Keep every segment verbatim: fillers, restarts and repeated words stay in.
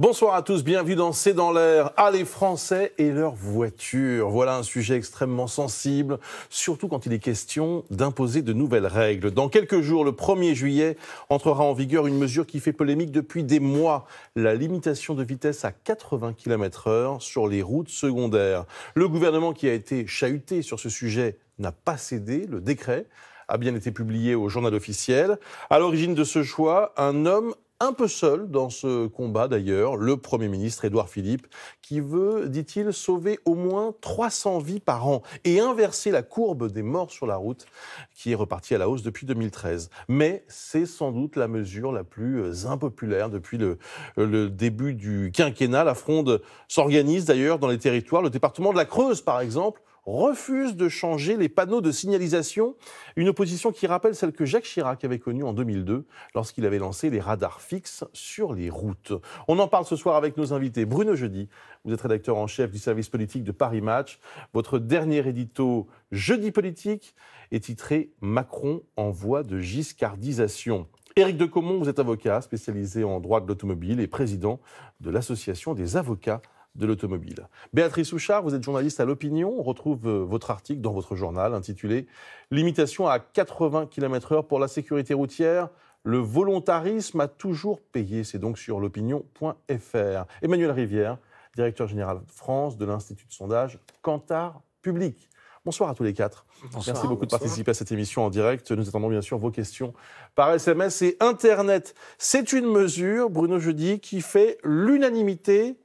Bonsoir à tous, bienvenue dans C dans l'air. Ah, les Français et leurs voitures. Voilà un sujet extrêmement sensible, surtout quand il est question d'imposer de nouvelles règles. Dans quelques jours, le premier juillet, entrera en vigueur une mesure qui fait polémique depuis des mois, la limitation de vitesse à quatre-vingts kilomètres heure sur les routes secondaires. Le gouvernement qui a été chahuté sur ce sujet n'a pas cédé, le décret a bien été publié au journal officiel. À l'origine de ce choix, un homme un peu seul dans ce combat d'ailleurs, le Premier ministre Édouard Philippe, qui veut, dit-il, sauver au moins trois cents vies par an et inverser la courbe des morts sur la route qui est repartie à la hausse depuis deux mille treize. Mais c'est sans doute la mesure la plus impopulaire depuis le, le début du quinquennat. La fronde s'organise d'ailleurs dans les territoires. Le département de la Creuse, par exemple, refuse de changer les panneaux de signalisation, une opposition qui rappelle celle que Jacques Chirac avait connue en deux mille deux lorsqu'il avait lancé les radars fixes sur les routes. On en parle ce soir avec nos invités. Bruno Jeudy, vous êtes rédacteur en chef du service politique de Paris Match. Votre dernier édito Jeudi politique est titré « Macron en voie de giscardisation ». Éric de Caumont, vous êtes avocat spécialisé en droit de l'automobile et président de l'association des avocats de l'automobile. Béatrice Houchard, vous êtes journaliste à l'Opinion. On retrouve votre article dans votre journal intitulé « Limitation à quatre-vingts kilomètres heure pour la sécurité routière. Le volontarisme a toujours payé ». C'est donc sur l'opinion point F R. Emmanuel Rivière, directeur général de France de l'Institut de sondage Kantar Public. Bonsoir à tous les quatre. Bonsoir, Merci beaucoup bonsoir. de participer à cette émission en direct. Nous attendons bien sûr vos questions par S M S et Internet. C'est une mesure, Bruno Jeudy, qui fait l'unanimité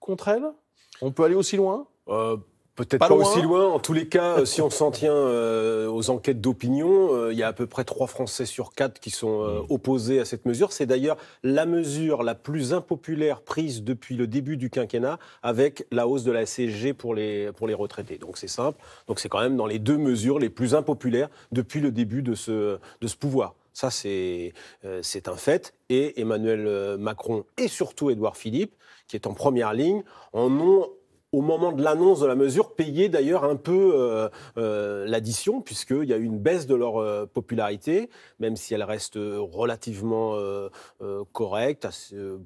contre elle. On peut aller aussi loin euh, Peut-être pas, pas loin. aussi loin. En tous les cas, si on s'en tient euh, aux enquêtes d'opinion, euh, il y a à peu près trois Français sur quatre qui sont euh, opposés à cette mesure. C'est d'ailleurs la mesure la plus impopulaire prise depuis le début du quinquennat, avec la hausse de la C S G pour les, pour les retraités. Donc c'est simple. Donc c'est quand même dans les deux mesures les plus impopulaires depuis le début de ce, de ce pouvoir. Ça, c'est euh, un fait. Et Emmanuel Macron et surtout Édouard Philippe, qui est en première ligne, en ont, au moment de l'annonce de la mesure, payé d'ailleurs un peu euh, euh, l'addition, puisqu'il y a eu une baisse de leur euh, popularité, même si elle reste relativement euh, euh, correcte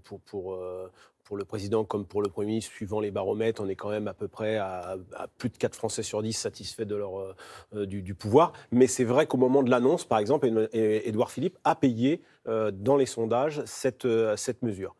pour... pour euh, Pour le président comme pour le Premier ministre, suivant les baromètres, on est quand même à peu près à, à plus de quatre Français sur dix satisfaits de leur, euh, du, du pouvoir. Mais c'est vrai qu'au moment de l'annonce, par exemple, Édouard Philippe a payé euh, dans les sondages cette, euh, cette mesure.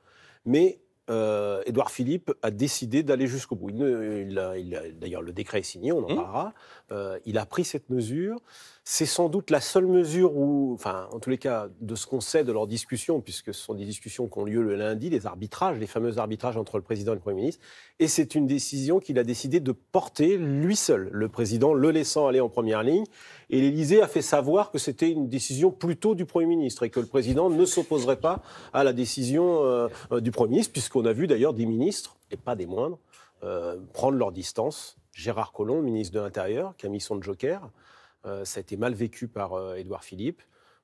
Mais euh, Édouard Philippe a décidé d'aller jusqu'au bout. D'ailleurs, le décret est signé, on en parlera. Euh, il a pris cette mesure. C'est sans doute la seule mesure où, enfin, en tous les cas, de ce qu'on sait de leurs discussions, puisque ce sont des discussions qui ont lieu le lundi, des arbitrages, les fameux arbitrages entre le président et le Premier ministre, et c'est une décision qu'il a décidé de porter lui seul, le président le laissant aller en première ligne, et l'Élysée a fait savoir que c'était une décision plutôt du Premier ministre, et que le président ne s'opposerait pas à la décision euh, du Premier ministre, puisqu'on a vu d'ailleurs des ministres, et pas des moindres, euh, prendre leur distance. Gérard Collomb, ministre de l'Intérieur, qui a mis son joker. Euh, ça a été mal vécu par euh, Édouard Philippe,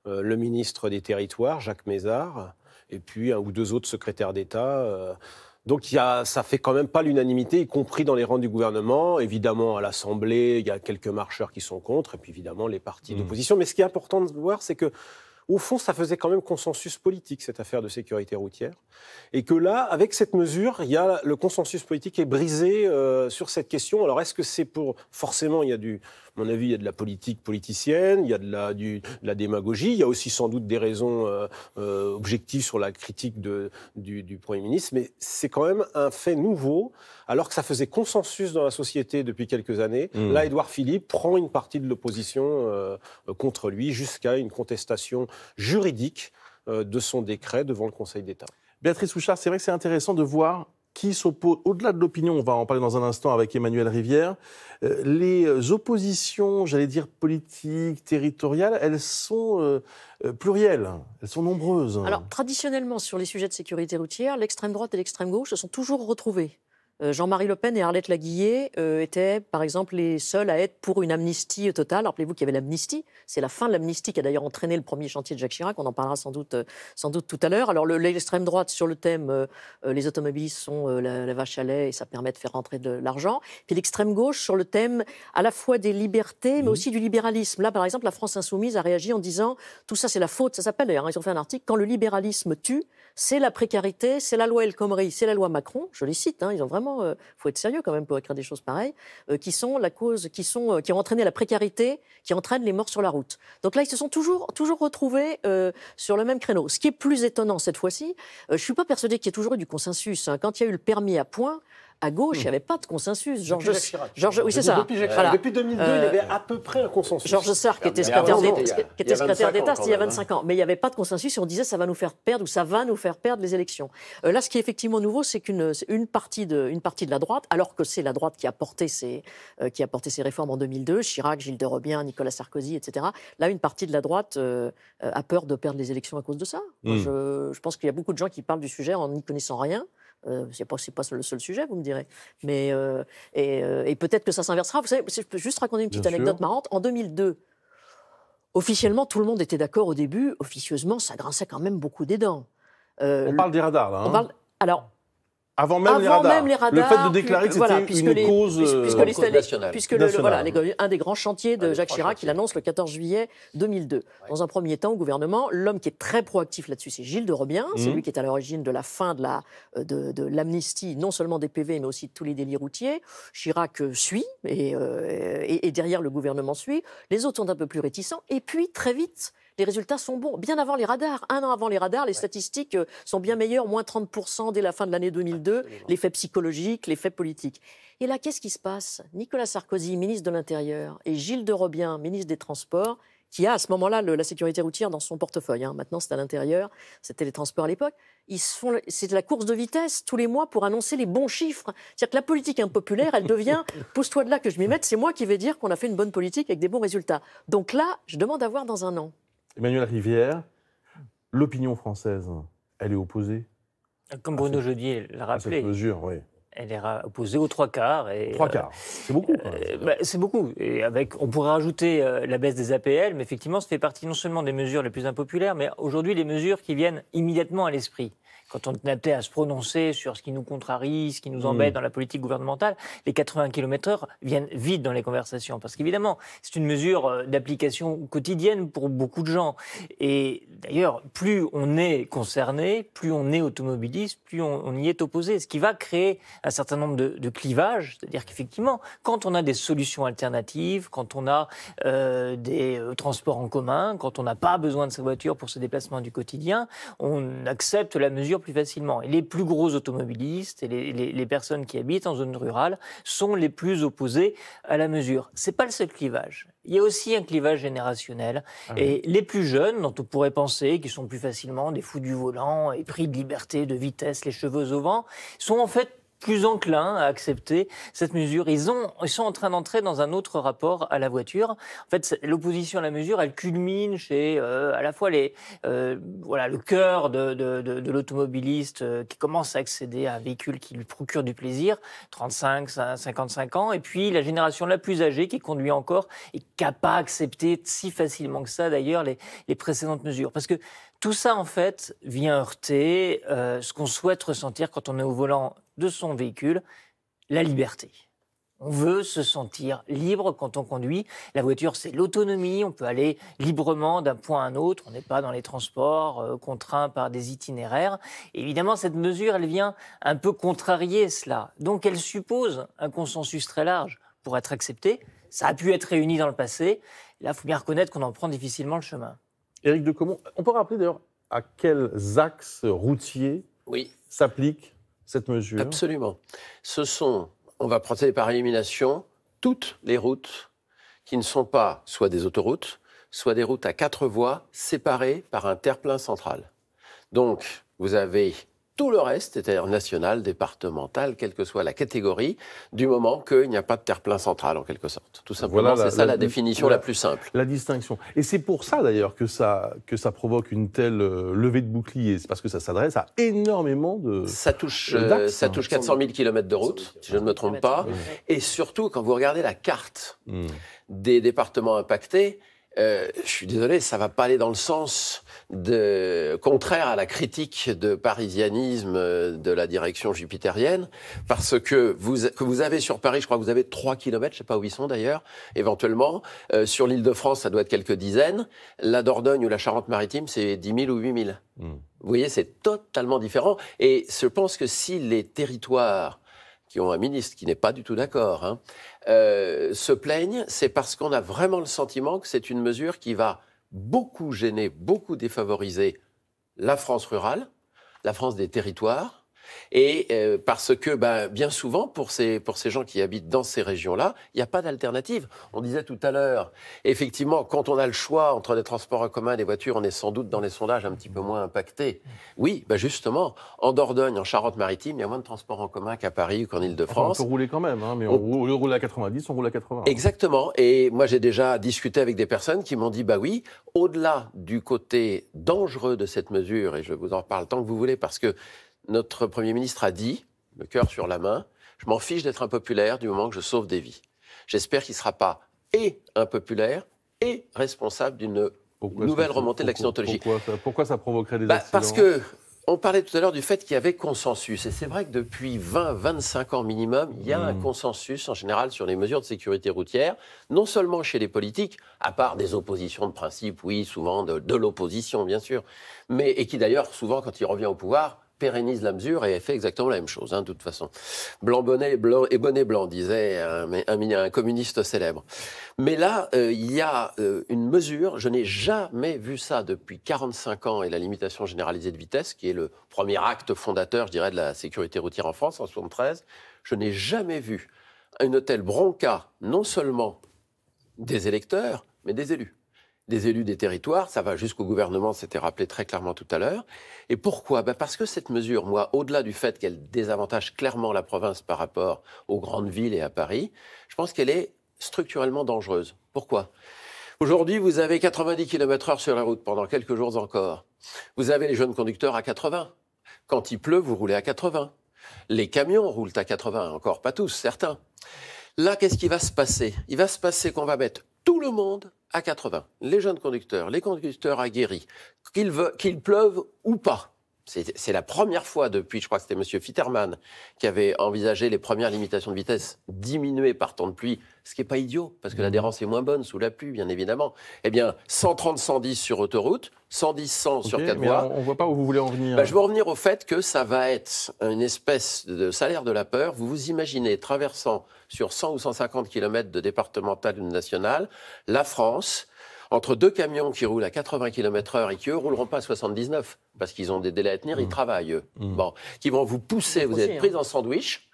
euh, le ministre des Territoires, Jacques Mézard, et puis un ou deux autres secrétaires d'État. Euh, donc y a, ça ne fait quand même pas l'unanimité, y compris dans les rangs du gouvernement. Évidemment, à l'Assemblée, il y a quelques marcheurs qui sont contre, et puis évidemment les partis mmh. d'opposition. Mais ce qui est important de voir, c'est que, au fond, ça faisait quand même consensus politique, cette affaire de sécurité routière. Et que là, avec cette mesure, il y a, le consensus politique est brisé euh, sur cette question. Alors, est-ce que c'est pour... Forcément, il y a du... À mon avis, il y a de la politique politicienne, il y a de la, du, de la démagogie, il y a aussi sans doute des raisons euh, euh, objectives sur la critique de, du, du Premier ministre, mais c'est quand même un fait nouveau, alors que ça faisait consensus dans la société depuis quelques années. Mmh. Là, Édouard Philippe prend une partie de l'opposition euh, contre lui jusqu'à une contestation juridique euh, de son décret devant le Conseil d'État. Béatrice Houchard, c'est vrai que c'est intéressant de voir qui s'oppose, au-delà de l'opinion, on va en parler dans un instant avec Emmanuel Rivière, euh, les oppositions, j'allais dire politiques, territoriales, elles sont euh, plurielles, elles sont nombreuses. Alors, traditionnellement, sur les sujets de sécurité routière, l'extrême droite et l'extrême gauche se sont toujours retrouvées. Euh, Jean-Marie Le Pen et Arlette Laguiller euh, étaient, par exemple, les seuls à être pour une amnistie totale. Rappelez-vous qu'il y avait l'amnistie. C'est la fin de l'amnistie qui a d'ailleurs entraîné le premier chantier de Jacques Chirac. On en parlera sans doute, euh, sans doute tout à l'heure. Alors, l'extrême le, droite, sur le thème, euh, les automobilistes sont euh, la, la vache à lait et ça permet de faire rentrer de l'argent. Puis l'extrême gauche, sur le thème à la fois des libertés, mais mmh. aussi du libéralisme. Là, par exemple, la France Insoumise a réagi en disant tout ça, c'est la faute. Ça s'appelle d'ailleurs, ils ont fait un article « Quand le libéralisme tue, c'est la précarité, c'est la loi El Khomri, c'est la loi Macron, je les cite, hein, ils ont vraiment, euh, faut être sérieux quand même pour écrire des choses pareilles, euh, qui sont la cause, qui, sont, euh, qui ont entraîné la précarité, qui entraînent les morts sur la route. Donc là, ils se sont toujours, toujours retrouvés euh, sur le même créneau. Ce qui est plus étonnant cette fois-ci, euh, je ne suis pas persuadé qu'il y ait toujours eu du consensus. Hein. Quand il y a eu le permis à points, à gauche, il mmh. n'y avait pas de consensus. Georges, Jacques Chirac. Georges, oui, c'est ça. Depuis, Jacques voilà. depuis deux mille deux, euh, il y avait à peu près un consensus. Georges Sark qui était secrétaire d'État, c'était il y a vingt-cinq ans. Mais il n'y avait pas de consensus et on disait ça va nous faire perdre ou ça va nous faire perdre les élections. Euh, là, ce qui est effectivement nouveau, c'est qu'une une partie, de, une partie de la droite, alors que c'est la droite qui a porté ses, euh, qui a porté ses réformes en deux mille deux, Chirac, Gilles de Robien, Nicolas Sarkozy, et cetera. Là, une partie de la droite euh, a peur de perdre les élections à cause de ça. Mmh. Moi, je, je pense qu'il y a beaucoup de gens qui parlent du sujet en n'y connaissant rien. Euh, c'est pas, c'est pas le seul sujet, vous me direz. Mais, euh, et, euh, et peut-être que ça s'inversera. Vous savez, je peux juste raconter une petite Bien anecdote sûr. marrante. En deux mille deux, officiellement, tout le monde était d'accord au début. Officieusement, ça grinçait quand même beaucoup des dents. Euh, on parle des radars, là. Hein. On parle, alors... Avant, même, Avant les radars. même les radars. Le fait de déclarer que c'était voilà, une les, cause, puisque, puisque une cause les, nationale. Puisque le, nationale. Le, voilà, les, un des grands chantiers de ah, Jacques Chirac, il annonce le quatorze juillet deux mille deux. Ouais. Dans un premier temps, au gouvernement, l'homme qui est très proactif là-dessus, c'est Gilles de Robien. Mmh. C'est lui qui est à l'origine de la fin de la, de, de l'amnistie, non seulement des P V, mais aussi de tous les délits routiers. Chirac suit, et, euh, et, et derrière, le gouvernement suit. Les autres sont un peu plus réticents. Et puis, très vite... les résultats sont bons, bien avant les radars. Un an avant les radars, les ouais. statistiques sont bien meilleures, moins trente pour cent dès la fin de l'année deux mille deux, Absolument. les faits psychologiques, les faits politiques. Et là, qu'est-ce qui se passe? Nicolas Sarkozy, ministre de l'Intérieur, et Gilles de Robien, ministre des Transports, qui a à ce moment-là le, la sécurité routière dans son portefeuille. Hein. Maintenant, c'est à l'intérieur, c'était les transports à l'époque. Ils se font, c'est de la course de vitesse tous les mois pour annoncer les bons chiffres. C'est-à-dire que la politique impopulaire, elle devient « pousse-toi de là que je m'y mette, c'est moi qui vais dire qu'on a fait une bonne politique avec des bons résultats ». Donc là, je demande à voir dans un an. Emmanuel Rivière, l'opinion française, elle est opposée. Comme Bruno Jeudy l'a rappelé. À cette mesure, oui. Elle est opposée aux trois quarts. Et, trois quarts, euh, c'est beaucoup. Euh, bah, c'est beaucoup. Et avec, on pourrait rajouter euh, la baisse des A P L, mais effectivement, ça fait partie non seulement des mesures les plus impopulaires, mais aujourd'hui, les mesures qui viennent immédiatement à l'esprit. Quand on était à se prononcer sur ce qui nous contrarie, ce qui nous embête mmh. dans la politique gouvernementale, les quatre-vingts kilomètres heure viennent vite dans les conversations. Parce qu'évidemment, c'est une mesure d'application quotidienne pour beaucoup de gens. Et d'ailleurs, plus on est concerné, plus on est automobiliste, plus on, on y est opposé. Ce qui va créer un certain nombre de, de clivages. C'est-à-dire qu'effectivement, quand on a des solutions alternatives, quand on a euh, des transports en commun, quand on n'a pas besoin de sa voiture pour ses déplacements du quotidien, on accepte la mesure plus facilement. Et les plus gros automobilistes et les, les, les personnes qui habitent en zone rurale sont les plus opposés à la mesure. Ce n'est pas le seul clivage. Il y a aussi un clivage générationnel. Ah oui. Et les plus jeunes, dont on pourrait penser qu'ils sont plus facilement des fous du volant, épris de liberté, de vitesse, les cheveux au vent, sont en fait plus enclins à accepter cette mesure. Ils, ont, ils sont en train d'entrer dans un autre rapport à la voiture. En fait, l'opposition à la mesure, elle culmine chez euh, à la fois les, euh, voilà, le cœur de, de, de, de l'automobiliste euh, qui commence à accéder à un véhicule qui lui procure du plaisir, trente-cinq, cinquante-cinq ans, et puis la génération la plus âgée qui conduit encore et qui n'a pas accepté si facilement que ça, d'ailleurs, les, les précédentes mesures. Parce que tout ça, en fait, vient heurter euh, ce qu'on souhaite ressentir quand on est au volant de son véhicule, la liberté. On veut se sentir libre quand on conduit. La voiture, c'est l'autonomie. On peut aller librement d'un point à un autre. On n'est pas dans les transports euh, contraints par des itinéraires. Et évidemment, cette mesure, elle vient un peu contrarier cela. Donc, elle suppose un consensus très large pour être acceptée. Ça a pu être réuni dans le passé. Là, il faut bien reconnaître qu'on en prend difficilement le chemin. Éric de Caumont, on peut rappeler d'ailleurs à quels axes routiers oui. s'applique cette mesure? Absolument. Ce sont, on va procéder par élimination, toutes les routes qui ne sont pas soit des autoroutes, soit des routes à quatre voies séparées par un terre-plein central. Donc, vous avez tout le reste, c'est-à-dire national, départemental, quelle que soit la catégorie, du moment qu'il n'y a pas de terre-plein central, en quelque sorte. Tout simplement, voilà c'est ça la, la définition voilà, la plus simple. La distinction. Et c'est pour ça, d'ailleurs, que ça, que ça provoque une telle levée de bouclier. C'est parce que ça s'adresse à énormément de... Ça touche, euh, ça touche quatre cent mille kilomètres de route, si je ne me trompe pas. Et surtout, quand vous regardez la carte mmh. des départements impactés, euh, je suis désolé, ça ne va pas aller dans le sens de, contraire à la critique de parisianisme de la direction jupitérienne, parce que vous, que vous avez sur Paris, je crois que vous avez trois kilomètres, je ne sais pas où ils sont d'ailleurs, éventuellement. Euh, sur l'Île-de-France, ça doit être quelques dizaines. La Dordogne ou la Charente-Maritime, c'est dix mille ou huit mille. Mmh. Vous voyez, c'est totalement différent. Et je pense que si les territoires qui ont un ministre qui n'est pas du tout d'accord, hein, euh, se plaignent, c'est parce qu'on a vraiment le sentiment que c'est une mesure qui va beaucoup gêner, beaucoup défavoriser la France rurale, la France des territoires, et euh, parce que ben, bien souvent, pour ces, pour ces gens qui habitent dans ces régions-là, il n'y a pas d'alternative. On disait tout à l'heure, effectivement, quand on a le choix entre des transports en commun et des voitures, on est sans doute dans les sondages un petit peu moins impacté. Oui, ben justement, en Dordogne, en Charente-Maritime, il y a moins de transports en commun qu'à Paris ou qu'en Île-de-France. Enfin, on peut rouler quand même, hein, mais on, on roule à quatre-vingt-dix, on roule à quatre-vingts. Exactement, et moi j'ai déjà discuté avec des personnes qui m'ont dit, bah oui, au-delà du côté dangereux de cette mesure, et je vous en parle tant que vous voulez, parce que notre Premier ministre a dit, le cœur sur la main, je m'en fiche d'être impopulaire du moment que je sauve des vies. J'espère qu'il ne sera pas et impopulaire et responsable d'une nouvelle remontée de l'accidentologie. Pourquoi ça, pourquoi ça provoquerait des bah, accidents ? Parce que on parlait tout à l'heure du fait qu'il y avait consensus. Et c'est vrai que depuis vingt à vingt-cinq ans minimum, il y a mmh. un consensus en général sur les mesures de sécurité routière, non seulement chez les politiques, à part des oppositions de principe, oui, souvent de, de l'opposition, bien sûr, mais, et qui d'ailleurs, souvent, quand il revient au pouvoir, pérennise la mesure et fait exactement la même chose, hein, de toute façon. Blanc bonnet blanc, et bonnet blanc, disait un, un, un communiste célèbre. Mais là, euh, il y a euh, une mesure, je n'ai jamais vu ça depuis quarante-cinq ans, et la limitation généralisée de vitesse, qui est le premier acte fondateur, je dirais, de la sécurité routière en France, en soixante-treize, je n'ai jamais vu une telle bronca, non seulement des électeurs, mais des élus. Des élus des territoires, ça va jusqu'au gouvernement, c'était rappelé très clairement tout à l'heure. Et pourquoi ? Ben parce que cette mesure, moi, au-delà du fait qu'elle désavantage clairement la province par rapport aux grandes villes et à Paris, je pense qu'elle est structurellement dangereuse. Pourquoi ? Aujourd'hui, vous avez quatre-vingt-dix kilomètres heure sur la route pendant quelques jours encore. Vous avez les jeunes conducteurs à quatre-vingts. Quand il pleut, vous roulez à quatre-vingts. Les camions roulent à quatre-vingts, encore pas tous, certains. Là, qu'est-ce qui va se passer ? Il va se passer qu'on va mettre tout le monde à quatre-vingts, les jeunes conducteurs, les conducteurs aguerris, qu'ils veulent, qu'ils pleuvent ou pas. C'est la première fois depuis, je crois que c'était M. Fitterman, qui avait envisagé les premières limitations de vitesse diminuées par temps de pluie, ce qui n'est pas idiot, parce que l'adhérence est moins bonne sous la pluie, bien évidemment. Eh bien, cent trente cent dix sur autoroute, cent dix cent okay, sur quatre voies. On ne voit pas où vous voulez en venir. Bah, je veux en venir au fait que ça va être une espèce de salaire de la peur. Vous vous imaginez traversant sur cent ou cent cinquante kilomètres de départemental ou de national, la France, entre deux camions qui roulent à quatre-vingts kilomètres heure et qui, eux, ne rouleront pas à soixante-dix-neuf, parce qu'ils ont des délais à tenir, mmh. ils travaillent, eux. Mmh. Bon, qui vont vous pousser, vous êtes pris en sandwich,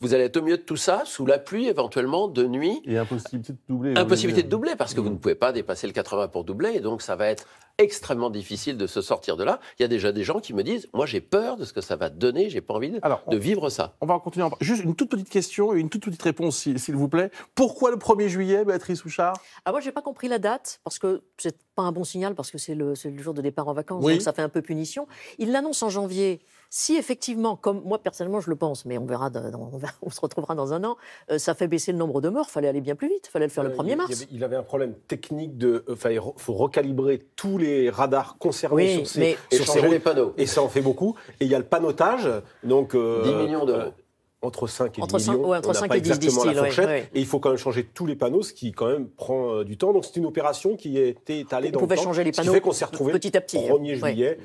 vous allez être au milieu de tout ça, sous la pluie, éventuellement, de nuit. Et impossibilité de doubler. Impossibilité de doubler, parce que mmh. vous ne pouvez pas dépasser le quatre-vingts pour doubler, et donc ça va être extrêmement difficile de se sortir de là. Il y a déjà des gens qui me disent, moi j'ai peur de ce que ça va donner, j'ai pas envie de, Alors, on, de vivre ça. On va continuer. En... Juste une toute petite question et une toute petite réponse, s'il vous plaît. Pourquoi le premier juillet, Béatrice Houchard ? Ah, moi j'ai pas compris la date, parce que c'est pas un bon signal, parce que c'est le, le jour de départ en vacances, oui. donc ça fait un peu punition. Il l'annonce en janvier. Si effectivement, comme moi personnellement je le pense, mais on verra, dans, on, verra on se retrouvera dans un an, euh, ça fait baisser le nombre de morts, il fallait aller bien plus vite, il fallait le faire euh, le premier mars. Il avait, il avait un problème technique, de, euh, il faut recalibrer tous les les radars concernés oui, sur ces, sur ces routes, les panneaux. Et ça en fait beaucoup. Et il y a le panotage, donc euh, dix millions d'euros. Entre cinq et dix millions, ouais, on n'a pas et exactement dix, la fourchette. Ouais, ouais. Et il faut quand même changer tous les panneaux, ce qui quand même prend euh, du temps. Donc c'est une opération qui a été étalée dans le temps. On pouvait changer les panneaux petit à petit. premier juillet.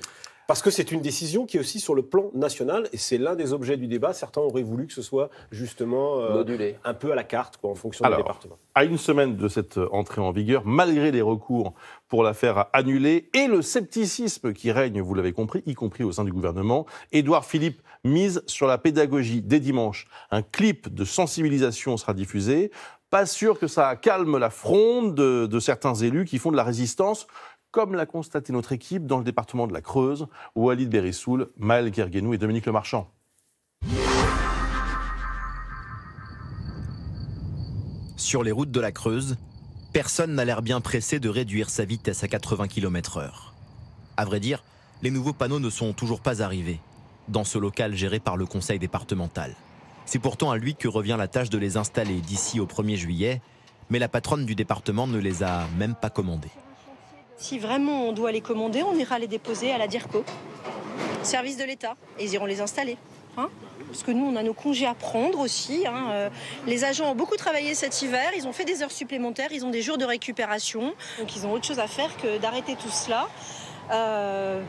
Parce que c'est une décision qui est aussi sur le plan national, et c'est l'un des objets du débat. Certains auraient voulu que ce soit justement euh, modulé, un peu à la carte, quoi, en fonction Alors, du département. À une semaine de cette entrée en vigueur, malgré les recours pour la faire annuler et le scepticisme qui règne, vous l'avez compris, y compris au sein du gouvernement, Édouard Philippe mise sur la pédagogie. Dès dimanche, un clip de sensibilisation sera diffusé. Pas sûr que ça calme la fronde de, de certains élus qui font de la résistance, comme l'a constaté notre équipe dans le département de la Creuse, où Walid Berissoul, Maël Guerguenou et Dominique Lemarchand. Sur les routes de la Creuse, personne n'a l'air bien pressé de réduire sa vitesse à quatre-vingts kilomètres heure. À vrai dire, les nouveaux panneaux ne sont toujours pas arrivés, dans ce local géré par le conseil départemental. C'est pourtant à lui que revient la tâche de les installer d'ici au premier juillet, mais la patronne du département ne les a même pas commandés. Si vraiment on doit les commander, on ira les déposer à la DIRCO, service de l'État, et ils iront les installer. Hein, parce que nous, on a nos congés à prendre aussi. Hein. Euh, les agents ont beaucoup travaillé cet hiver, ils ont fait des heures supplémentaires, ils ont des jours de récupération. Donc ils ont autre chose à faire que d'arrêter tout cela, euh,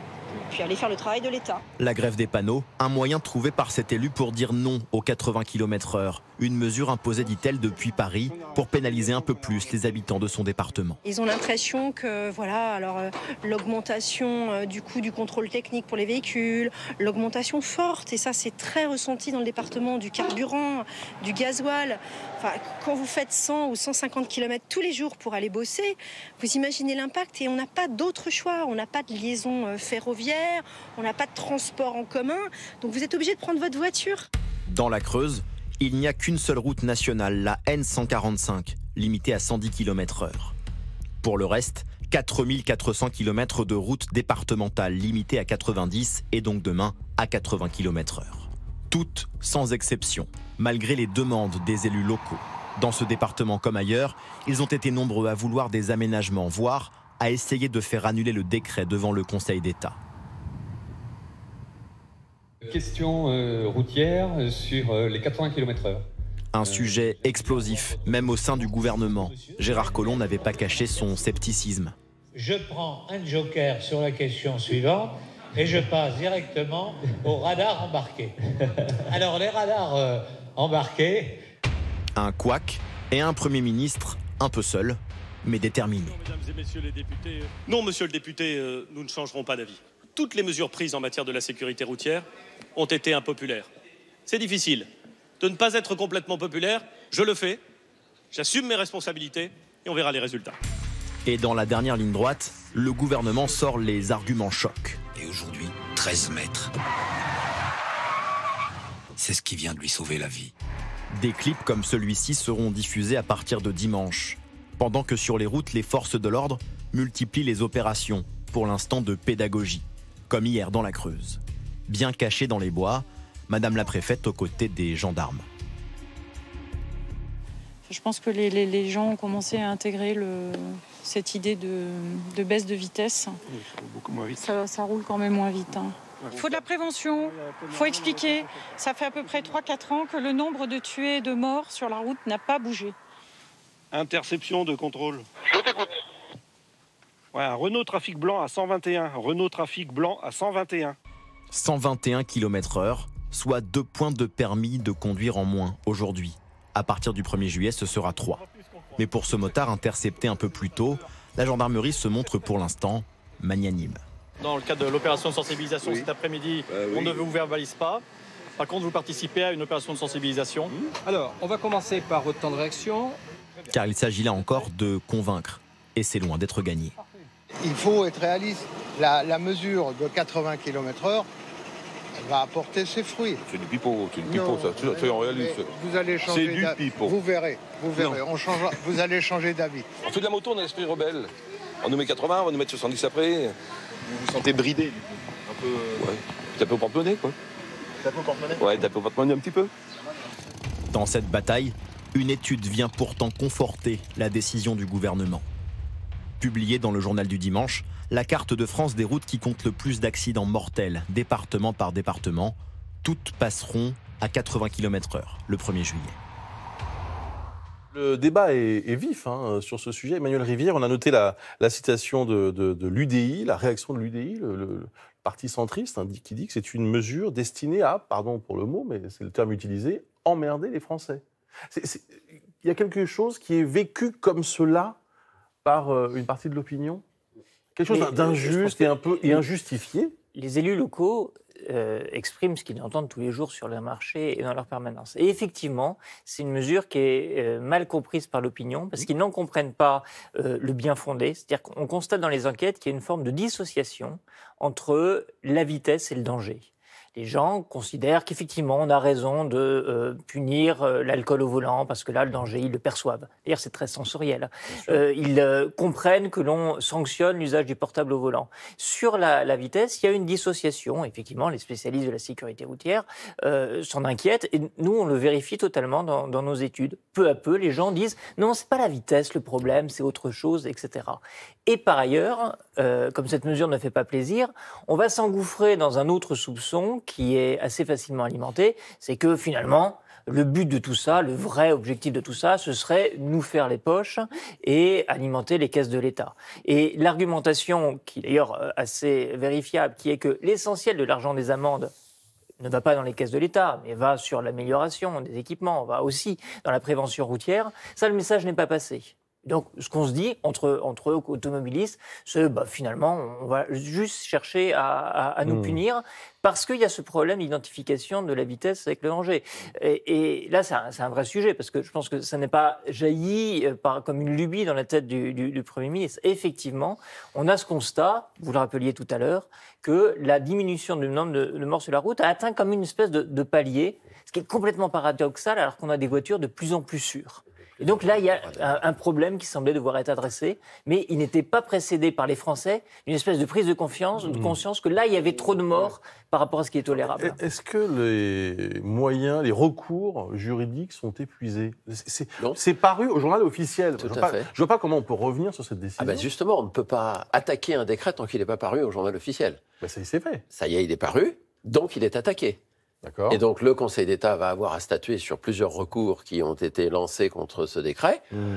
puis aller faire le travail de l'État. La grève des panneaux, un moyen trouvé par cet élu pour dire non aux quatre-vingts kilomètres heure. Une mesure imposée, dit-elle, depuis Paris pour pénaliser un peu plus les habitants de son département. Ils ont l'impression que voilà, alors euh, l'augmentation euh, du coût du contrôle technique pour les véhicules, l'augmentation forte, et ça c'est très ressenti dans le département, du carburant, du gasoil. Enfin, quand vous faites cent ou cent cinquante kilomètres tous les jours pour aller bosser, vous imaginez l'impact, et on n'a pas d'autre choix. On n'a pas de liaison euh, ferroviaire, on n'a pas de transport en commun, donc vous êtes obligé de prendre votre voiture. Dans la Creuse, il n'y a qu'une seule route nationale, la N cent quarante-cinq, limitée à cent dix kilomètres heure. Pour le reste, quatre mille quatre cents kilomètres de route départementale limitée à quatre-vingt-dix et donc demain à quatre-vingts kilomètres heure. Toutes sans exception, malgré les demandes des élus locaux. Dans ce département comme ailleurs, ils ont été nombreux à vouloir des aménagements, voire à essayer de faire annuler le décret devant le Conseil d'État. Question euh, routière sur euh, les quatre-vingts kilomètres heure. Un sujet explosif, même au sein du gouvernement. Gérard Collomb n'avait pas caché son scepticisme. Je prends un joker sur la question suivante et je passe directement aux radars embarqués. Alors les radars euh, embarqués... Un couac et un Premier ministre un peu seul, mais déterminé. Non, mesdames et messieurs les députés, euh... non, monsieur le député, euh, nous ne changerons pas d'avis. Toutes les mesures prises en matière de la sécurité routière ont été impopulaires. C'est difficile de ne pas être complètement populaire. Je le fais, j'assume mes responsabilités et on verra les résultats. Et dans la dernière ligne droite, le gouvernement sort les arguments chocs. Et aujourd'hui, treize mètres. C'est ce qui vient de lui sauver la vie. Des clips comme celui-ci seront diffusés à partir de dimanche, pendant que sur les routes, les forces de l'ordre multiplient les opérations, pour l'instant de pédagogie, comme hier dans la Creuse. Bien cachée dans les bois, Madame la préfète aux côtés des gendarmes. Je pense que les, les, les gens ont commencé à intégrer le, cette idée de, de baisse de vitesse. Oui, ça roule beaucoup moins vite. Ça, ça roule quand même moins vite. Hein. Il faut de la prévention, il faut expliquer. Ça fait à peu près trois quatre ans que le nombre de tués et de morts sur la route n'a pas bougé. Interception de contrôle. Je t'écoute. Ouais, un Renault Trafic blanc à cent vingt et un, Renault Trafic blanc à cent vingt et un. cent vingt et un kilomètres heure, soit deux points de permis de conduire en moins aujourd'hui. À partir du premier juillet, ce sera trois. Mais pour ce motard intercepté un peu plus tôt, la gendarmerie se montre pour l'instant magnanime. Dans le cadre de l'opération de sensibilisation oui. cet après-midi, bah oui. on ne vous verbalise pas. Par contre, vous participez à une opération de sensibilisation. Alors, on va commencer par votre temps de réaction. Car il s'agit là encore de convaincre, et c'est loin d'être gagné. Il faut être réaliste. La, la mesure de quatre-vingts kilomètres heure va apporter ses fruits. C'est du pipeau, c'est du pipeau, ça. Soyons réalistes. Vous allez changer d'avis. C'est du pipeau. Vous verrez, vous verrez. On changera, vous allez changer d'avis. On fait de la moto, on a l'esprit rebelle. On nous met quatre-vingts, on va nous mettre soixante-dix après. Vous vous sentez bridé, un peu. Ouais. Tapez au porte-monnaie, quoi. Tapez au porte-monnaie. Ouais, tapez au porte-monnaie un petit peu. Dans cette bataille, une étude vient pourtant conforter la décision du gouvernement. Publiée dans le journal du dimanche, la carte de France des routes qui compte le plus d'accidents mortels, département par département, toutes passeront à quatre-vingts kilomètres heure le premier juillet. Le débat est, est vif hein, sur ce sujet. Emmanuel Rivière, on a noté la, la citation de, de, de l'U D I, la réaction de l'U D I, le, le parti centriste, hein, qui dit que c'est une mesure destinée à, pardon pour le mot, mais c'est le terme utilisé, emmerder les Français. Il y a quelque chose qui est vécu comme cela par une partie de l'opinion, quelque chose d'injuste et un peu et injustifié. Les élus locaux euh, expriment ce qu'ils entendent tous les jours sur leur marché et dans leur permanence. Et effectivement, c'est une mesure qui est euh, mal comprise par l'opinion, parce qu'ils n'en comprennent pas euh, le bien fondé. C'est-à-dire qu'on constate dans les enquêtes qu'il y a une forme de dissociation entre la vitesse et le danger. les gens considèrent qu'effectivement, on a raison de euh, punir euh, l'alcool au volant, parce que là, le danger, ils le perçoivent. D'ailleurs, c'est très sensoriel. Euh, ils euh, comprennent que l'on sanctionne l'usage du portable au volant. Sur la, la vitesse, il y a une dissociation. Effectivement, les spécialistes de la sécurité routière euh, s'en inquiètent, et nous, on le vérifie totalement dans, dans nos études. Peu à peu, les gens disent « non, c'est pas la vitesse le problème, c'est autre chose, et cetera » Et par ailleurs, euh, comme cette mesure ne fait pas plaisir, on va s'engouffrer dans un autre soupçon qui est assez facilement alimenté, c'est que finalement, le but de tout ça, le vrai objectif de tout ça, ce serait nous faire les poches et alimenter les caisses de l'État. Et l'argumentation, qui est d'ailleurs assez vérifiable, qui est que l'essentiel de l'argent des amendes ne va pas dans les caisses de l'État, mais va sur l'amélioration des équipements, va aussi dans la prévention routière, ça, le message n'est pas passé. Donc, ce qu'on se dit entre, entre automobilistes, c'est bah, finalement, on va juste chercher à, à, à nous mmh. punir parce qu'il y a ce problème d'identification de la vitesse avec le danger. Et, et là, c'est un, c'est un vrai sujet parce que je pense que ça n'est pas jailli par, comme une lubie dans la tête du, du, du Premier ministre. Effectivement, on a ce constat, vous le rappeliez tout à l'heure, que la diminution du nombre de, de morts sur la route a atteint comme une espèce de, de palier, ce qui est complètement paradoxal alors qu'on a des voitures de plus en plus sûres. Et donc là, il y a un, un problème qui semblait devoir être adressé, mais il n'était pas précédé par les Français d'une espèce de prise de, confiance, de conscience que là, il y avait trop de morts par rapport à ce qui est tolérable. Est-ce que les moyens, les recours juridiques sont épuisés ? C'est, c'est paru au journal officiel. Tout je ne vois, vois pas comment on peut revenir sur cette décision. Ah ben justement, on ne peut pas attaquer un décret tant qu'il n'est pas paru au journal officiel. Ben ça, c'est fait. Ça y est, il est paru, donc il est attaqué. D'accord. Et donc, le Conseil d'État va avoir à statuer sur plusieurs recours qui ont été lancés contre ce décret. Mmh.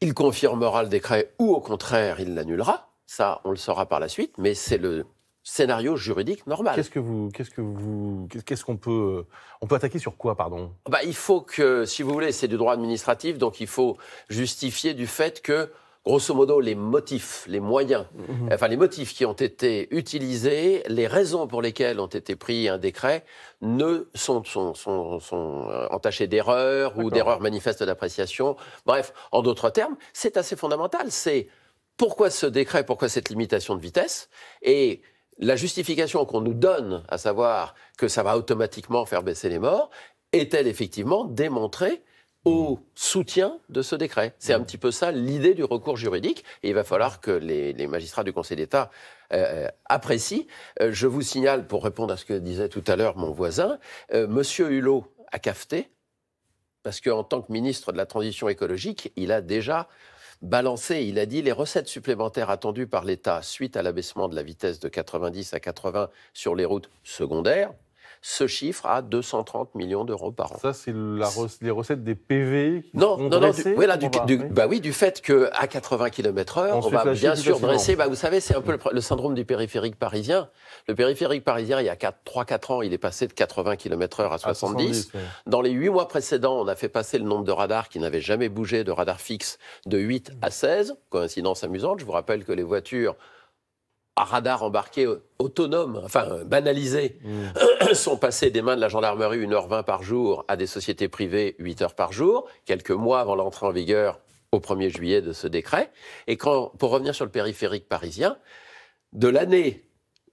Il confirmera le décret ou, au contraire, il l'annulera. Ça, on le saura par la suite, mais c'est le scénario juridique normal. Qu'est-ce que vous, qu'est-ce que vous, qu'est-ce qu'on peut, on peut attaquer sur quoi, pardon ? Bah, il faut que, si vous voulez, c'est du droit administratif, donc il faut justifier du fait que, grosso modo, les motifs, les moyens, mmh. enfin les motifs qui ont été utilisés, les raisons pour lesquelles ont été pris un décret, ne sont, sont, sont, sont entachés d'erreurs D'accord. ou d'erreurs manifestes d'appréciation. Bref, en d'autres termes, c'est assez fondamental. C'est pourquoi ce décret, pourquoi cette limitation de vitesse et la justification qu'on nous donne, à savoir que ça va automatiquement faire baisser les morts, est-elle effectivement démontrée au soutien de ce décret. C'est un petit peu ça l'idée du recours juridique. Et il va falloir que les, les magistrats du Conseil d'État euh, apprécient. Euh, je vous signale, pour répondre à ce que disait tout à l'heure mon voisin, euh, Monsieur Hulot a cafeté, parce qu'en tant que ministre de la Transition écologique, il a déjà balancé, il a dit, les recettes supplémentaires attendues par l'État suite à l'abaissement de la vitesse de quatre-vingt-dix à quatre-vingts sur les routes secondaires, ce chiffre à deux cent trente millions d'euros par an. Ça, c'est la re- les recettes des P V qui non, sont non, dressées, non, du, oui, là, du, va, du, oui. Bah oui, du fait qu'à quatre-vingts kilomètres heure, on, on va bien sûr dresser... Bah, vous savez, c'est un peu le, le syndrome du périphérique parisien. Le périphérique parisien, il y a trois à quatre ans, il est passé de quatre-vingts kilomètres heure à soixante-dix. Ah, soixante-dix ouais. Dans les huit mois précédents, on a fait passer le nombre de radars qui n'avaient jamais bougé, de radars fixes, de huit à seize. Coïncidence amusante, je vous rappelle que les voitures à radar embarqué autonome, enfin banalisé, mmh. sont passés des mains de la gendarmerie une heure vingt par jour à des sociétés privées huit heures par jour, quelques mois avant l'entrée en vigueur au premier juillet de ce décret. Et quand, pour revenir sur le périphérique parisien, de l'année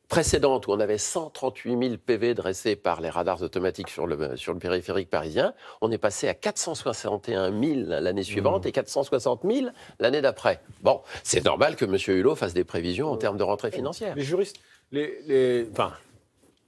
précédente où on avait cent trente-huit mille P V dressés par les radars automatiques sur le, sur le périphérique parisien, on est passé à quatre cent soixante et un mille l'année suivante mmh. et quatre cent soixante mille l'année d'après. Bon, c'est normal que M. Hulot fasse des prévisions en termes de rentrée financière. Les juristes, les, les, enfin,